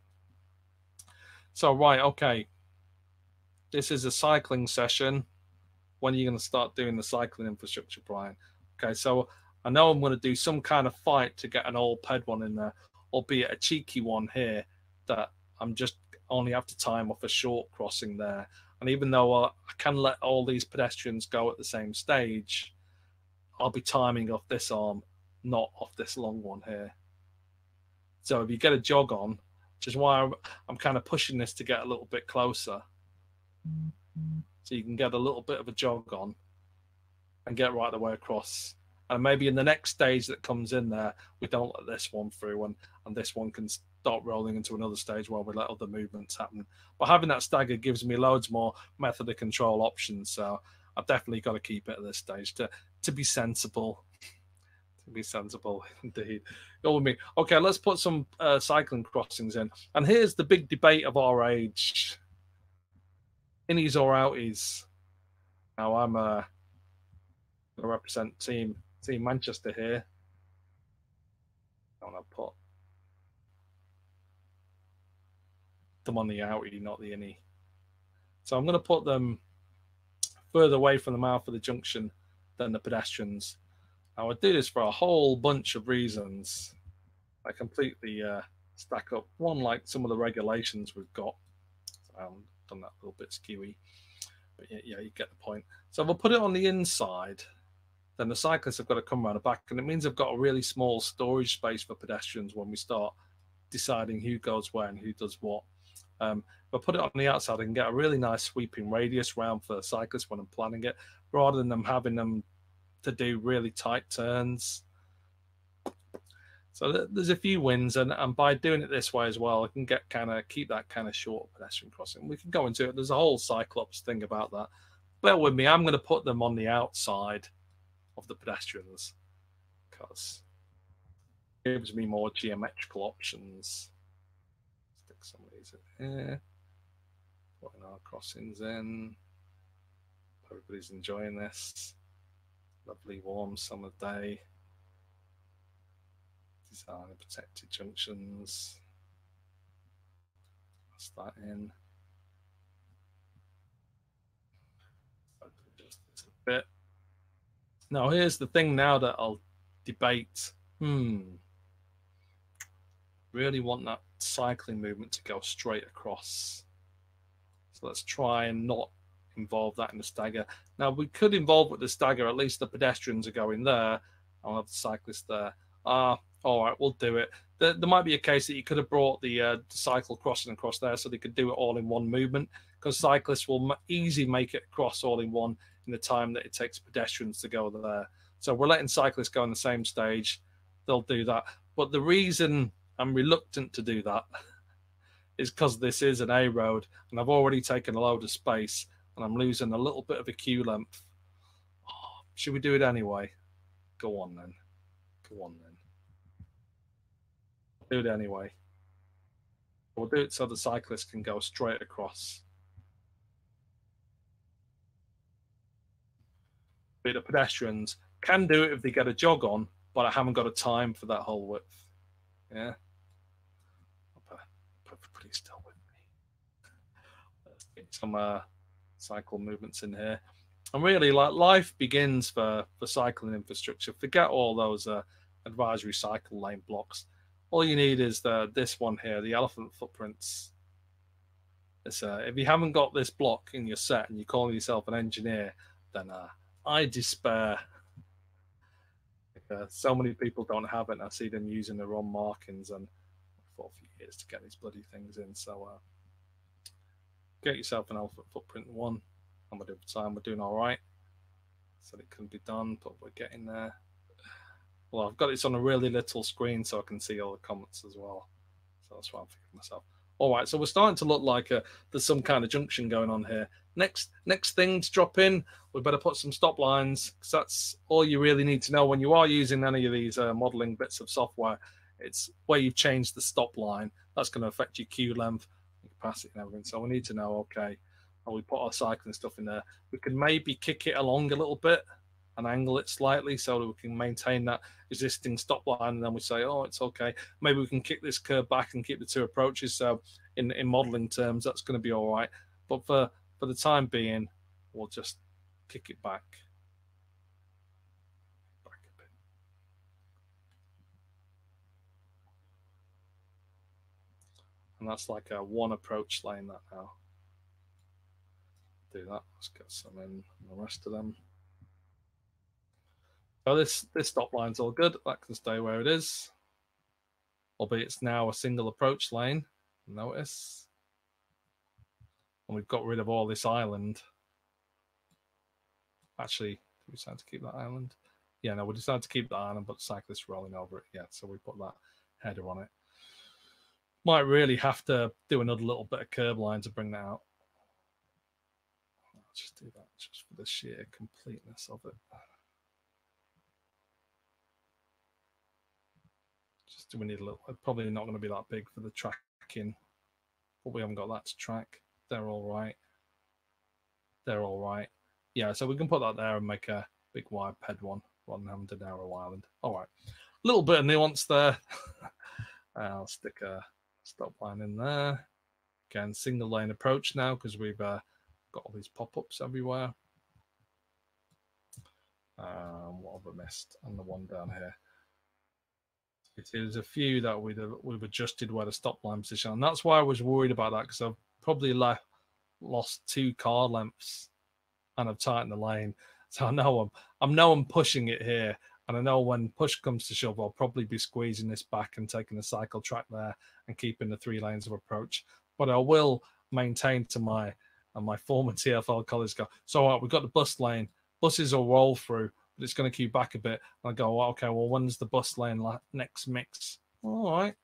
So, right, okay, this is a cycling session. When are you going to start doing the cycling infrastructure, Brian? Okay, so I know I'm going to do some kind of fight to get an old ped one in there, albeit a cheeky one here that I'm just only have to time off a short crossing there. And even though I can let all these pedestrians go at the same stage, I'll be timing off this arm, not off this long one here. So if you get a jog on, which is why I'm kind of pushing this to get a little bit closer, so you can get a little bit of a jog on and get right the way across. And maybe in the next stage that comes in there, we don't let this one through, and this one can start rolling into another stage while we let other movements happen. But having that stagger gives me loads more method of control options, so I've definitely got to keep it at this stage to be sensible. Be sensible indeed. Go with me. Okay, let's put some cycling crossings in. And here's the big debate of our age: innies or outies. Now I'm gonna represent team Manchester here. I want to put them on the outie, not the innie. So I'm gonna put them further away from the mouth of the junction than the pedestrians. I would do this for a whole bunch of reasons. I completely stack up. One, like some of the regulations we've got. So I've done that a little bit skewy. But yeah, you get the point. So we'll put it on the inside. Then the cyclists have got to come around the back, and it means they've got a really small storage space for pedestrians when we start deciding who goes where and who does what. But put it on the outside and get a really nice sweeping radius round for cyclists when I'm planning it, rather than them having them to do really tight turns. So there's a few wins, and by doing it this way as well, I can get keep that short pedestrian crossing. We can go into it. There's a whole Cyclops thing about that. Bear with me. I'm going to put them on the outside of the pedestrians because it gives me more geometrical options. Stick some of these in here, putting our crossings in. Everybody's enjoying this lovely warm summer day. Design of protected junctions. That's that in. Just a bit. Now, here's the thing now that I'll debate. Really want that cycling movement to go straight across. So let's try and not involve that in the stagger. Now, we could involve with the stagger, at least the pedestrians are going there. I'll have the cyclists there. All right, we'll do it. There might be a case that you could have brought the cycle crossing across there so they could do it all in one movement, because cyclists will easily make it across all in one in the time that it takes pedestrians to go there. So we're letting cyclists go on the same stage. They'll do that. But the reason I'm reluctant to do that is because this is an A road and I've already taken a load of space and I'm losing a little bit of a queue length. Oh, should we do it anyway? Go on then. Go on then. Do it anyway. We'll do it so the cyclist can go straight across. The pedestrians can do it if they get a jog on, but I haven't got a time for that whole width. Yeah. Everybody's still with me. Let's get some cycle movements in here. And really, like, life begins for cycling infrastructure. Forget all those advisory cycle lane blocks. All you need is this one here, the elephant footprints. It's, if you haven't got this block in your set and you're calling yourself an engineer, then I despair. So many people don't have it, and I see them using their own markings, and I've fought for years to get these bloody things in. So get yourself an elephant footprint one. I'm going to do the time. We're doing all right. So it can be done, but we're getting there. Well, I've got this on a really little screen so I can see all the comments as well. So that's why I'm thinking to myself. All right, so we're starting to look like there's some kind of junction going on here. Next thing to drop in, we better put some stop lines, because that's all you really need to know when you are using any of these modeling bits of software. It's where you've changed the stop line. That's going to affect your queue length, your capacity and everything. So we need to know, okay, how we put our cycling stuff in there. We can maybe kick it along a little bit and angle it slightly so that we can maintain that existing stop line, and then we say, oh, it's okay. Maybe we can kick this curve back and keep the two approaches. So in modelling terms, that's going to be all right. But for the time being, we'll just kick it back. Back a bit. And that's like a one approach lane, that now. Do that. Let's get some in the rest of them. So this stop line's all good. That can stay where it is. Albeit it's now a single approach lane. Notice. And we've got rid of all this island. Actually, we decided to keep that island. Yeah, no, we decided to keep the island, but the cyclists rolling over it. Yeah, so we put that header on it. Might really have to do another little bit of curb line to bring that out. I'll just do that just for the sheer completeness of it. We need a little, probably not going to be that big for the tracking, but we haven't got that to track. They're all right. They're all right. Yeah, so we can put that there and make a big wide ped one rather than having to narrow island. All right. A little bit of nuance there. I'll stick a stop line in there. Again, single lane approach now because we've got all these pop-ups everywhere. What have we missed? And the one down here. There's a few that we've adjusted where the stop line position, and that's why I was worried about that, because I've probably lost two car lengths and I've tightened the lane. So I know I'm pushing it here. And I know when push comes to shove, I'll probably be squeezing this back and taking the cycle track there and keeping the 3 lanes of approach. But I will maintain to my former TfL colleagues go, so all right, we've got the bus lane. Buses will roll through, but it's going to queue back a bit. And I go, well, okay, well, when's the bus lane next mix? All right.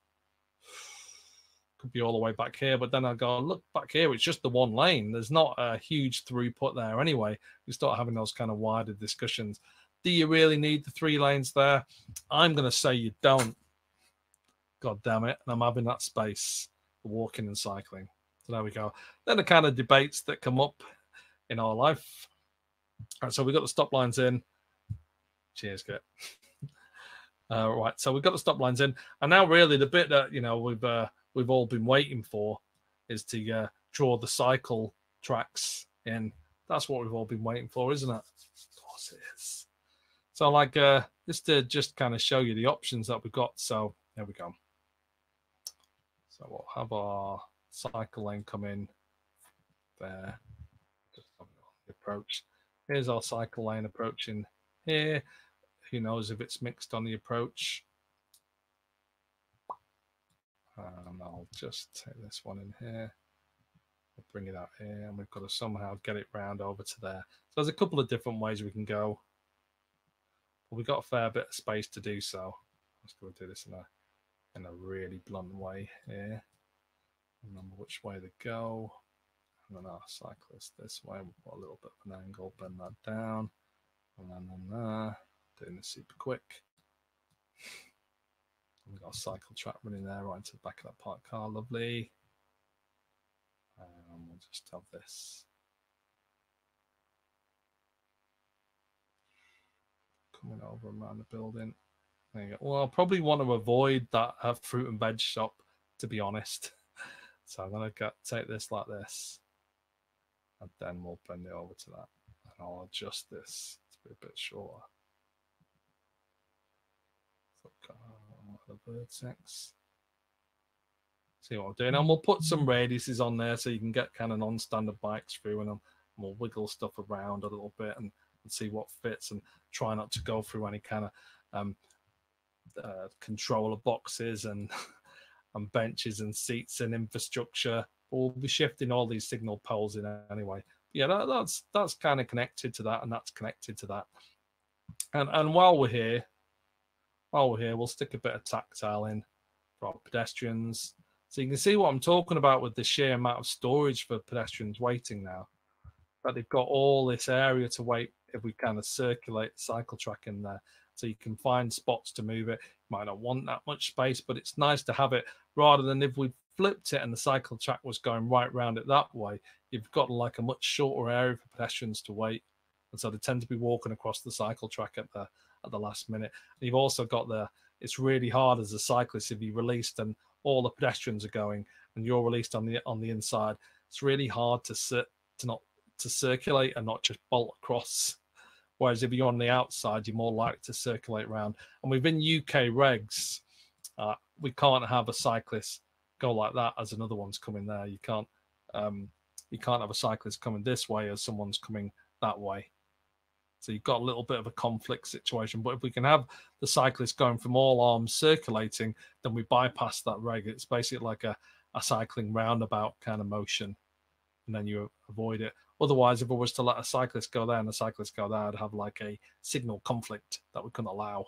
Could be all the way back here. But then I go, look, back here, it's just the 1 lane. There's not a huge throughput there anyway. We start having those kind of wider discussions. Do you really need the 3 lanes there? I'm going to say you don't. God damn it. And I'm having that space for walking and cycling. So there we go. Then the kind of debates that come up in our life. All right, so we've got the stop lines in. Cheers, Kit. Right, so we've got the stop lines in. And now really the bit that, you know, we've all been waiting for is to draw the cycle tracks in. That's what we've all been waiting for, isn't it? Of course it is. So like this to just kind of show you the options that we've got. So there we go. So we'll have our cycle lane come in there. Just on the approach. Here's our cycle lane approaching here. Who knows if it's mixed on the approach. And I'll just take this one in here. We'll bring it out here, and we've got to somehow get it round over to there. So there's a couple of different ways we can go. We've got a fair bit of space to do so. I'm just going to do this in a really blunt way here. Remember which way to go. And then our cyclist this way. We've got a little bit of an angle, bend that down. And then on there. Doing this super quick. And we've got a cycle track running there right into the back of that parked car. Lovely. And we'll just have this. Coming over and around the building. There you go. Well, I'll probably want to avoid that fruit and veg shop, to be honest. So I'm going to take this like this. And then we'll bend it over to that. And I'll adjust this to be a bit shorter. So the vertex. See what I'm doing. And we'll put some radiuses on there so you can get kind of non-standard bikes through. And we'll wiggle stuff around a little bit and see what fits, and try not to go through any kind of controller boxes and benches and seats and infrastructure. We'll be shifting all these signal poles in anyway. Yeah, that's kind of connected to that, and that's connected to that. And while we're here, we'll stick a bit of tactile in for our pedestrians. So you can see what I'm talking about with the sheer amount of storage for pedestrians waiting now. But they've got all this area to wait if we kind of circulate the cycle track in there. So you can find spots to move it. You might not want that much space, but it's nice to have it rather than if we flipped it and the cycle track was going right round it that way. You've got like a much shorter area for pedestrians to wait. And so they tend to be walking across the cycle track at the last minute. And you've also got it's really hard as a cyclist if you're released and all the pedestrians are going and you're released on the inside. It's really hard to circulate and not just bolt across, whereas if you're on the outside you're more likely to circulate around. And within UK regs we can't have a cyclist go like that as another one's coming there. You can't have a cyclist coming this way as someone's coming that way, so you've got a little bit of a conflict situation. But if we can have the cyclist going from all arms circulating, then we bypass that reg. It's basically like a cycling roundabout kind of motion, and then you avoid it. Otherwise, if I was to let a cyclist go there and a cyclist go there, I'd have like a signal conflict that we couldn't allow.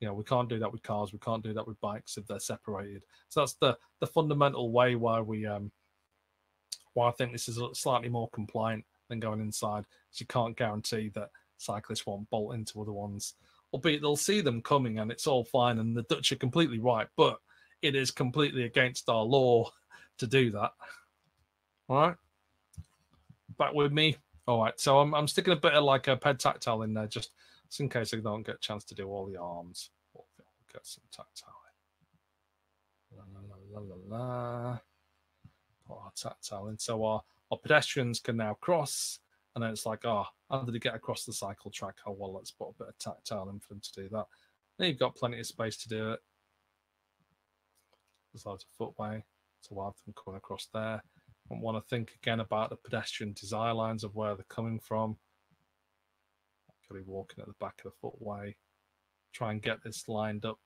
You know, we can't do that with cars. We can't do that with bikes if they're separated. So that's the fundamental way why I think this is slightly more compliant than going inside. So you can't guarantee that cyclists won't bolt into other ones. Albeit they'll see them coming and it's all fine and the Dutch are completely right. But it is completely against our law to do that. All right. Back with me. All right, so I'm sticking a bit of like a ped tactile in there just in case I don't get a chance to do all the arms. We'll get some tactile in. La, la, la, la, la. Put our tactile in. So our pedestrians can now cross, and then it's like, how did they get across the cycle track? Oh, well, let's put a bit of tactile in for them to do that. And you've got plenty of space to do it. There's loads of footway, so we'll have them coming across there. and want to think again about the pedestrian desire lines of where they're coming from. Could be walking at the back of the footway. Try and get this lined up.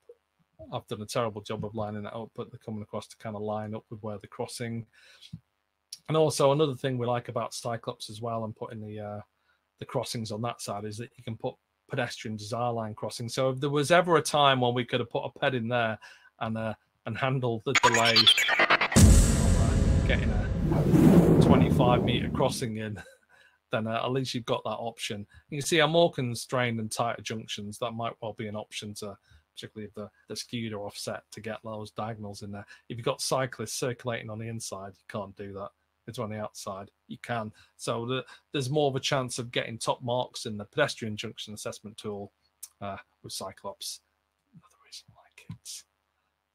I've done a terrible job of lining that up, but they're coming across to kind of line up with where they're crossing. And also another thing we like about Cyclops as well, and putting the crossings on that side, is that you can put pedestrian desire line crossing. So if there was ever a time when we could have put a ped in there and handled the delay of, getting a 25-meter crossing in, then at least you've got that option. You can see I'm more constrained and tighter junctions. That might well be an option to, particularly if the skewed or offset, to get those diagonals in there. If you've got cyclists circulating on the inside, you can't do that. It's on the outside, you can. So there's more of a chance of getting top marks in the pedestrian junction assessment tool with Cyclops. Another reason I like it.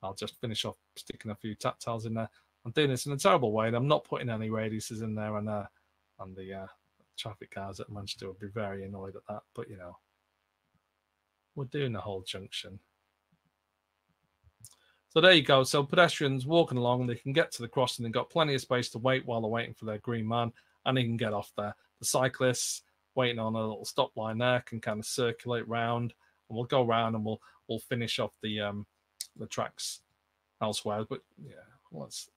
I'll just finish off sticking a few tactiles in there. I'm doing this in a terrible way, and I'm not putting any radiuses in there, and the traffic guys at Manchester would be very annoyed at that. But, you know, we're doing the whole junction. So there you go. So pedestrians walking along, they can get to the crossing. They've got plenty of space to wait while they're waiting for their green man, and they can get off there. The cyclists waiting on a little stop line there can kind of circulate round, and we'll go round and we'll finish off the tracks elsewhere. But yeah, let's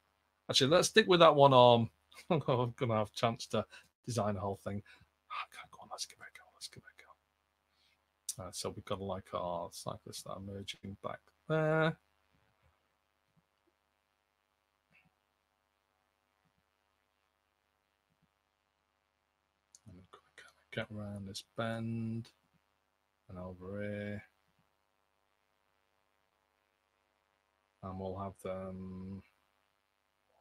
stick with that one arm. I'm gonna have a chance to design the whole thing. Okay, go on, let's give it a go. Let's give it a go. So we've got like our cyclists that are merging back there. Get around this bend and over here, and we'll have them.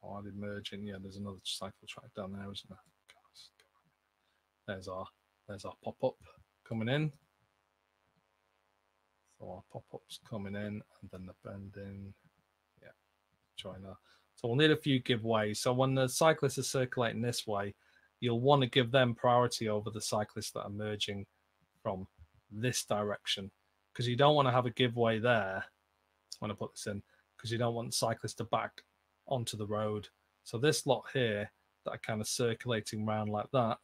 Oh, are they merging? Yeah, there's another cycle track down there, isn't there? There's our pop up coming in. So our pop up's coming in, and then the bending. Yeah, join that. So we'll need a few giveaways. So when the cyclists are circulating this way, you'll want to give them priority over the cyclists that are merging from this direction, because you don't want to have a giveaway there. I'm going to put this in because you don't want cyclists to back onto the road. So this lot here that are kind of circulating round like that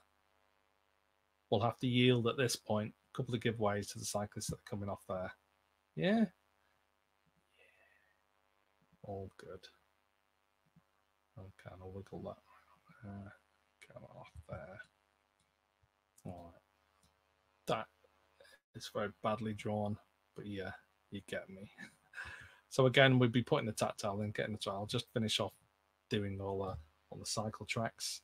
will have to yield at this point. A couple of giveaways to the cyclists that are coming off there. Yeah. All good. I'll kind of wiggle that around there. Off there. All right, that is very badly drawn, but yeah, you get me. So again, we'd be putting the tactile in, getting the tactile. I'll just finish off doing all the cycle tracks.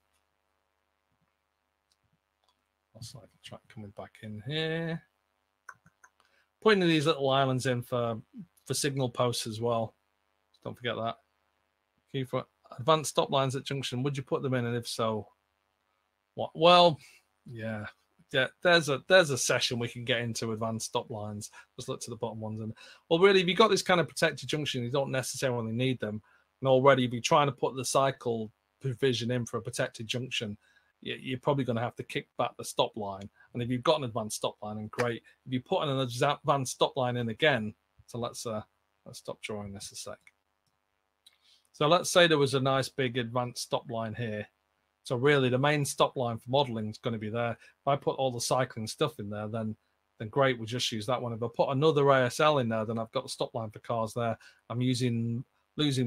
Our cycle track coming back in here, putting these little islands in for signal posts as well. Just don't forget that. Key for advanced stop lines at junction. Would you put them in, and if so? Well, yeah, there's a session we can get into advanced stop lines. Just look to the bottom ones. And well, really, if you've got this kind of protected junction, you don't necessarily need them. And already, if you're trying to put the cycle provision in for a protected junction, you're probably going to have to kick back the stop line. And if you've got an advanced stop line, then great. If you put an advanced stop line in again, so let's stop drawing this a sec. So let's say there was a nice big advanced stop line here. So really, the main stop line for modelling is going to be there. If I put all the cycling stuff in there, then great, we'll just use that one. If I put another ASL in there, then I've got the stop line for cars there. I'm losing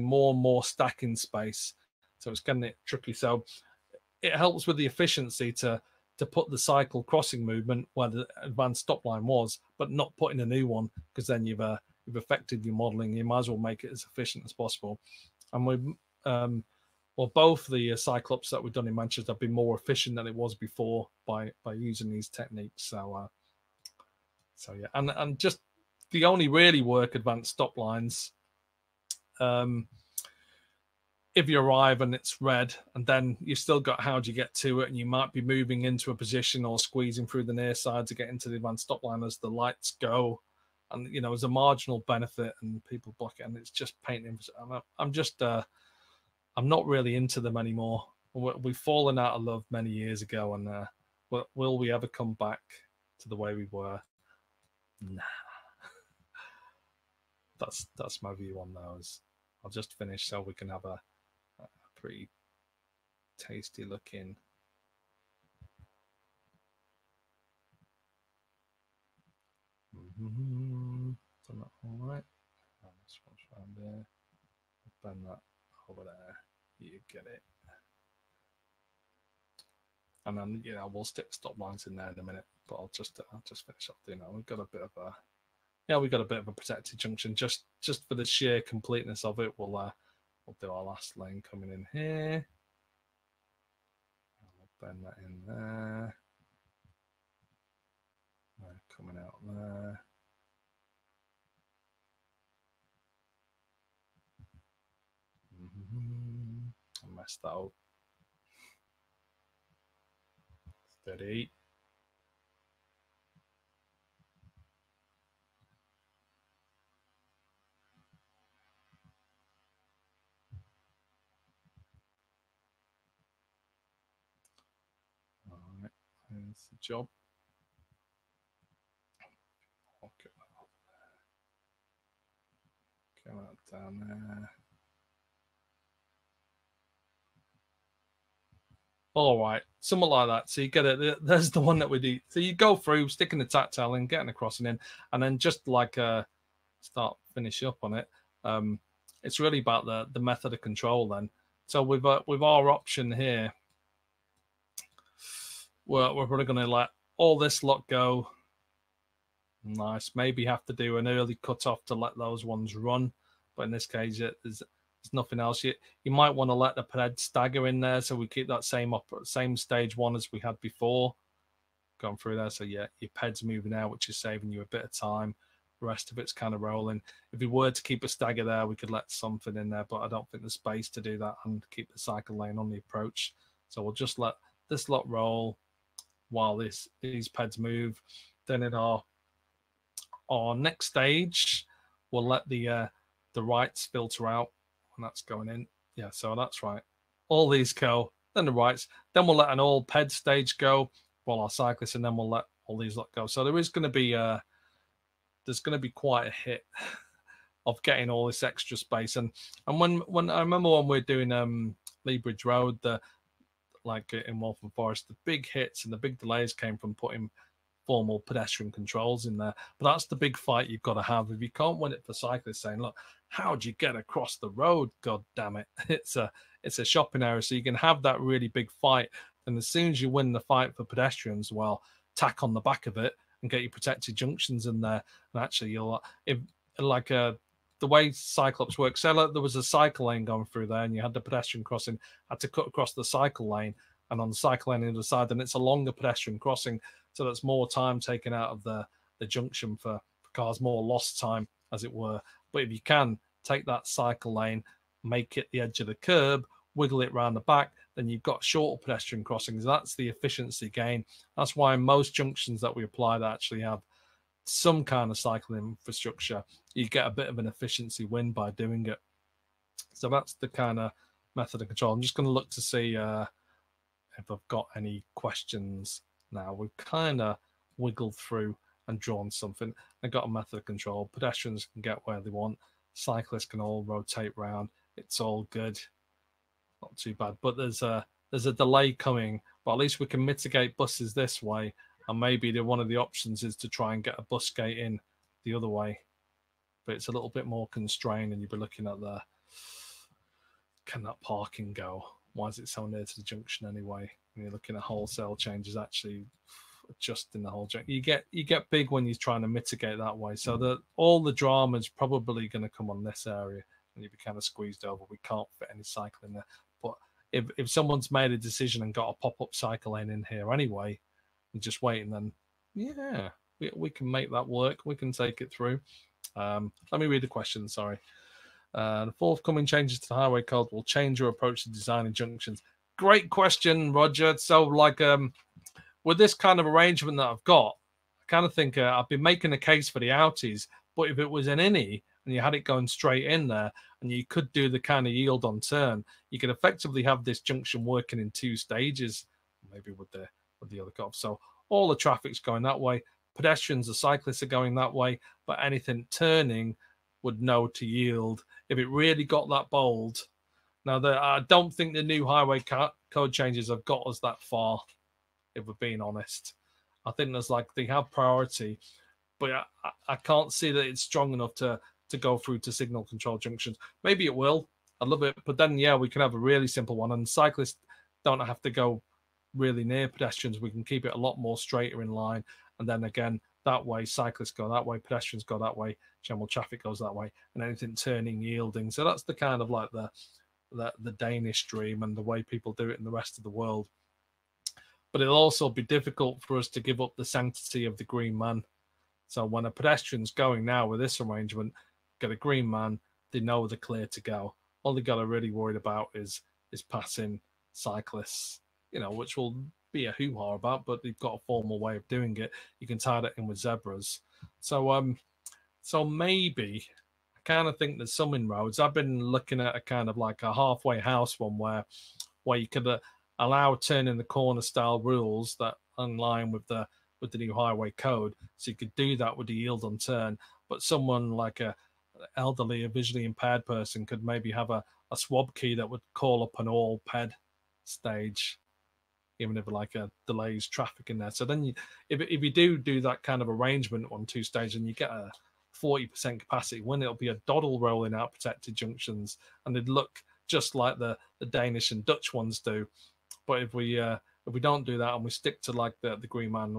more and more stacking space, so it's getting it tricky. So it helps with the efficiency to put the cycle crossing movement where the advanced stop line was, but not putting a new one, because then you've affected your modelling. You might as well make it as efficient as possible. And well, both the Cyclops that we've done in Manchester have been more efficient than it was before by using these techniques. So, so yeah, and just the only really work advanced stop lines. If you arrive and it's red, and then you've still got how do you get to it, and you might be moving into a position or squeezing through the near side to get into the advanced stop line as the lights go, and you know, as a marginal benefit, and people block it, and it's just painting. I'm not really into them anymore. We've fallen out of love many years ago, and will we ever come back to the way we were? Nah. That's my view on those. I'll just finish so we can have a pretty tasty looking. Done that all right. And this one's around there. Bend that over there. You get it. And then, yeah, we'll stick stop lines in there in a minute, but I'll just finish up doing that. We've got a bit of a, yeah, we've got a bit of a protected junction. Just for the sheer completeness of it, we'll do our last lane coming in here. And we'll bend that in there. Coming out there. I messed that up. Steady. All right, that's the job. Come out down there. All right, something like that. So you get it. There's the one that we do. So you go through, sticking the tactile in, getting the crossing in, and then just like start finish up on it. It's really about the method of control then. So with our option here, we're probably going to let all this lot go. Nice. Maybe have to do an early cutoff to let those ones run, but in this case, there's nothing else. You might want to let the pred stagger in there, so we keep that same stage one as we had before, going through there. So yeah, your ped's moving out, which is saving you a bit of time. The rest of it's kind of rolling. If we were to keep a stagger there, we could let something in there, but I don't think there's space to do that and keep the cycle lane on the approach. So we'll just let this lot roll while these peds move. Then in our next stage, we'll let the rights filter out, and that's going in. Yeah, so that's right. All these go, then the rights, then we'll let an all ped stage go, while our cyclists, and then we'll let all these lot go. So there is going to be quite a hit of getting all this extra space. And when I remember when we're doing Lee Bridge Road, like in Waltham Forest, the big hits and the big delays came from putting formal pedestrian controls in there. But that's the big fight you've got to have. If you can't win it for cyclists saying, look, how'd you get across the road? God damn it. It's a shopping area. So you can have that really big fight. And as soon as you win the fight for pedestrians, well, tack on the back of it and get your protected junctions in there. And actually the way Cyclops works, so like, there was a cycle lane going through there and you had the pedestrian crossing, had to cut across the cycle lane, and on the cycle lane on the other side, then it's a longer pedestrian crossing. So that's more time taken out of the junction for cars, more lost time, as it were. But if you can take that cycle lane, make it the edge of the curb, wiggle it round the back, then you've got shorter pedestrian crossings. That's the efficiency gain. That's why most junctions that we apply that actually have some kind of cycling infrastructure, you get a bit of an efficiency win by doing it. So that's the kind of method of control. I'm just going to look to see if I've got any questions. Now we've kind of wiggled through and drawn something. They've got a method of control. Pedestrians can get where they want. Cyclists can all rotate round. It's all good. Not too bad. But there's a delay coming. But at least we can mitigate buses this way. And maybe one of the options is to try and get a bus gate in the other way. But it's a little bit more constrained. And you'll be looking at can that parking go? Why is it so near to the junction anyway? When you're looking at wholesale changes, actually adjusting the whole junction. You get big when you're trying to mitigate that way. So all the drama is probably going to come on this area, and you'll be kind of squeezed over. We can't fit any cycling there. But if someone's made a decision and got a pop-up cycle lane in here anyway, and just waiting, then yeah, we can make that work. We can take it through. Let me read the question. Sorry. The forthcoming changes to the highway code will change your approach to designing junctions. Great question, Roger. So, with this kind of arrangement that I've got, I kind of think I've been making a case for the outies, but if it was an innie and you had it going straight in there and you could do the kind of yield on turn, you could effectively have this junction working in two stages, maybe with the other curve. So all the traffic's going that way. Pedestrians or cyclists are going that way, but anything turning would know to yield. If it really got that bold. Now, I don't think the new highway code changes have got us that far, if we're being honest. I think there's like, they have priority, but I can't see that it's strong enough to go through to signal control junctions. Maybe it will, I love it, but then yeah, we can have a really simple one, and cyclists don't have to go really near pedestrians. We can keep it a lot more straighter in line, and then again, that way cyclists go that way, pedestrians go that way, general traffic goes that way, and anything turning, yielding. So that's the kind of like the Danish dream and the way people do it in the rest of the world. But it'll also be difficult for us to give up the sanctity of the green man. So when a pedestrian's going now with this arrangement, get a green man, they know they're clear to go. All they've got to really worry about is passing cyclists, you know, which will be a hoo-ha about, but they've got a formal way of doing it. You can tie that in with zebras. So so maybe I kind of think there's some inroads. I've been looking at a kind of like a halfway house one where you could allow turning the corner style rules that align with the new highway code. So you could do that with the yield on turn, but someone like a elderly, a visually impaired person could maybe have a swab key that would call up an all ped stage, even if like a delays traffic in there. So then you, if you do that kind of arrangement on two stages, and you get a 40% capacity win, it'll be a doddle rolling out protected junctions, and they'd look just like the Danish and Dutch ones do. But if we don't do that and we stick to like the green man,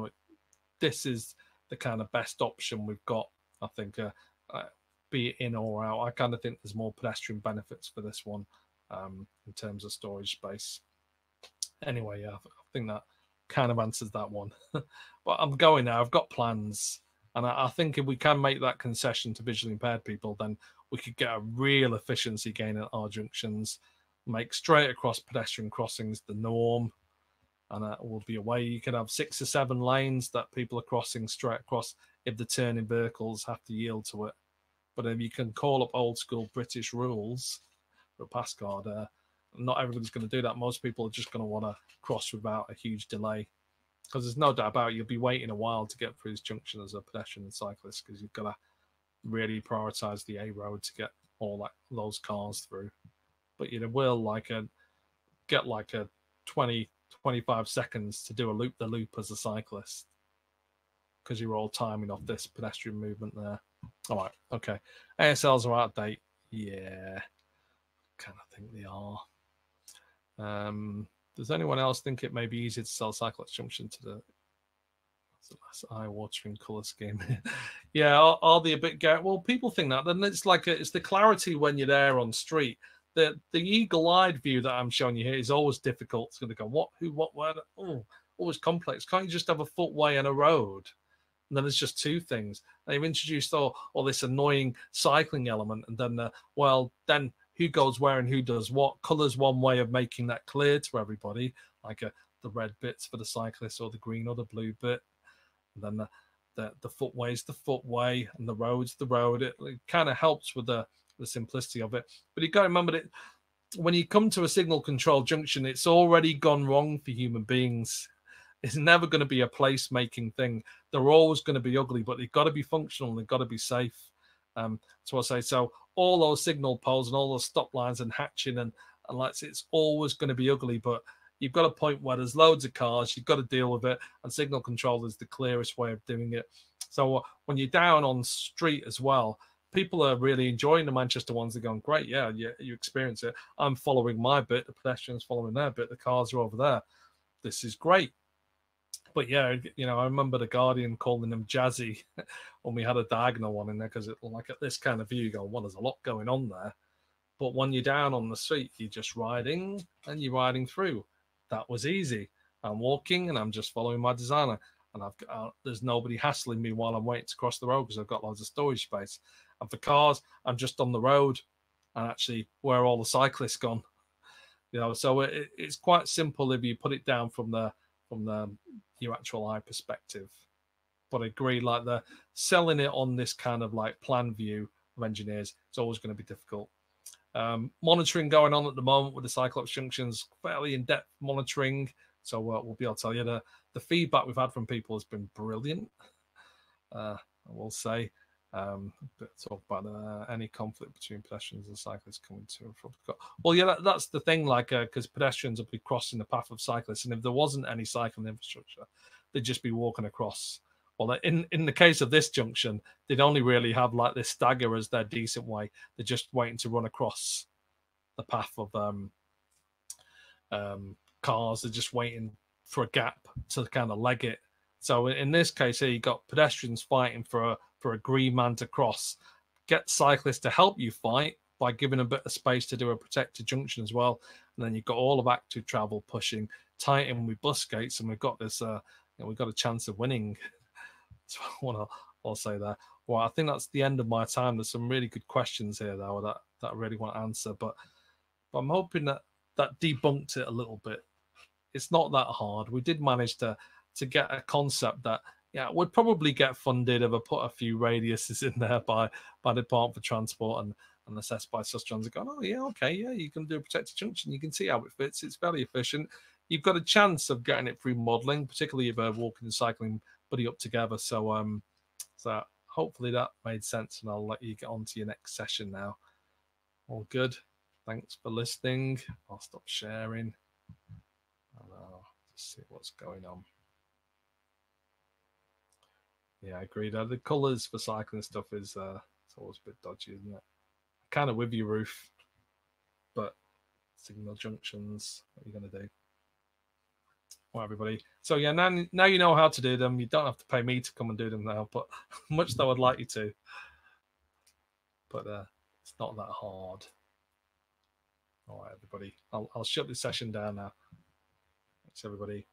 this is the kind of best option we've got, I think, be it in or out. I kind of think there's more pedestrian benefits for this one in terms of storage space. Anyway, yeah, I think that kind of answers that one. But I'm going now. I've got plans. And I think if we can make that concession to visually impaired people, then we could get a real efficiency gain at our junctions, make straight across pedestrian crossings the norm, and that will be a way. You could have 6 or 7 lanes that people are crossing straight across if the turning vehicles have to yield to it. But if you can call up old-school British rules for a pass card, not everybody's going to do that. Most people are just going to want to cross without a huge delay, because there's no doubt about it, you'll be waiting a while to get through this junction as a pedestrian and cyclist, because you've got to really prioritize the A road to get all that, those cars through. But you know, we'll like get like a 20-25 seconds to do a loop the loop as a cyclist, because you're all timing off this pedestrian movement there. All right, okay. ASLs are out of date. Yeah, kind of think they are. Does anyone else think it may be easier to sell cyclist junction to the less eye-watering color scheme? Yeah, are they a bit garish? Well, people think that. Then it's like it's the clarity when you're there on street. The eagle-eyed view that I'm showing you here is always difficult. It's going to go what, who, what, where? Oh, always complex. Can't you just have a footway and a road? And then there's just two things. They've introduced all this annoying cycling element, and then well, then who goes where and who does what. Colour's one way of making that clear to everybody, like the red bit's for the cyclist, or the green or the blue bit. And then the footway's the footway, and the road's the road. It kind of helps with the simplicity of it. But you've got to remember that when you come to a signal control junction, it's already gone wrong for human beings. It's never going to be a place-making thing. They're always going to be ugly, but they've got to be functional and they've got to be safe. So I say, so all those signal poles and all those stop lines and hatching and lights, it's always going to be ugly, but you've got a point where there's loads of cars, you've got to deal with it, and signal control is the clearest way of doing it. So when you're down on street as well, people are really enjoying the Manchester ones. They're going, great, yeah, you experience it. I'm following my bit, the pedestrians following their bit, the cars are over there. This is great. But yeah, you know, I remember the Guardian calling them jazzy when we had a diagonal one in there, because it like at this kind of view, you go, well, there's a lot going on there. But when you're down on the street, you're just riding and you're riding through. That was easy. I'm walking and I'm just following my designer, and I've got, there's nobody hassling me while I'm waiting to cross the road because I've got loads of storage space. And for cars, I'm just on the road, and actually where are all the cyclists gone? You know, so it's quite simple if you put it down from the your actual eye perspective. But I agree, like the selling it on this kind of like plan view of engineers, it's always going to be difficult. Monitoring going on at the moment with the Cyclops junctions, fairly in-depth monitoring, so we'll be able to tell you the feedback we've had from people has been brilliant. I will say talk about any conflict between pedestrians and cyclists coming to and from. Well, yeah, that's the thing, like, because pedestrians will be crossing the path of cyclists, and if there wasn't any cycling infrastructure, they'd just be walking across. Well, in the case of this junction, they'd only really have like this stagger as their decent way. They're just waiting to run across the path of cars. They're just waiting for a gap to kind of leg it. So in this case here, you got pedestrians fighting for a green man to cross. Get cyclists to help you fight by giving a bit of space to do a protected junction as well. And then you've got all of active travel pushing, tight in with bus gates, and we've got this. You know, we've got a chance of winning. That's what I'll say there. Well, I think that's the end of my time. There's some really good questions here though that I really want to answer, but I'm hoping that debunked it a little bit. It's not that hard. We did manage to get a concept that, yeah, would probably get funded if I put a few radiuses in there by the Department for Transport and assessed by Sustrans. Going, oh yeah, okay, yeah, you can do a protected junction. You can see how it fits. It's very efficient. You've got a chance of getting it through modelling, particularly if walking and cycling buddy up together. So, so hopefully that made sense, and I'll let you get on to your next session now. All good. Thanks for listening. I'll stop sharing. And I'll just see what's going on. Yeah, I agree. The colours for cycling stuff is it's always a bit dodgy, isn't it? Kind of with your roof, but signal junctions, what are you going to do? Well, everybody. So, yeah, now you know how to do them. You don't have to pay me to come and do them now, but much though I'd like you to. But it's not that hard. All right, everybody. I'll shut this session down now. Thanks, everybody.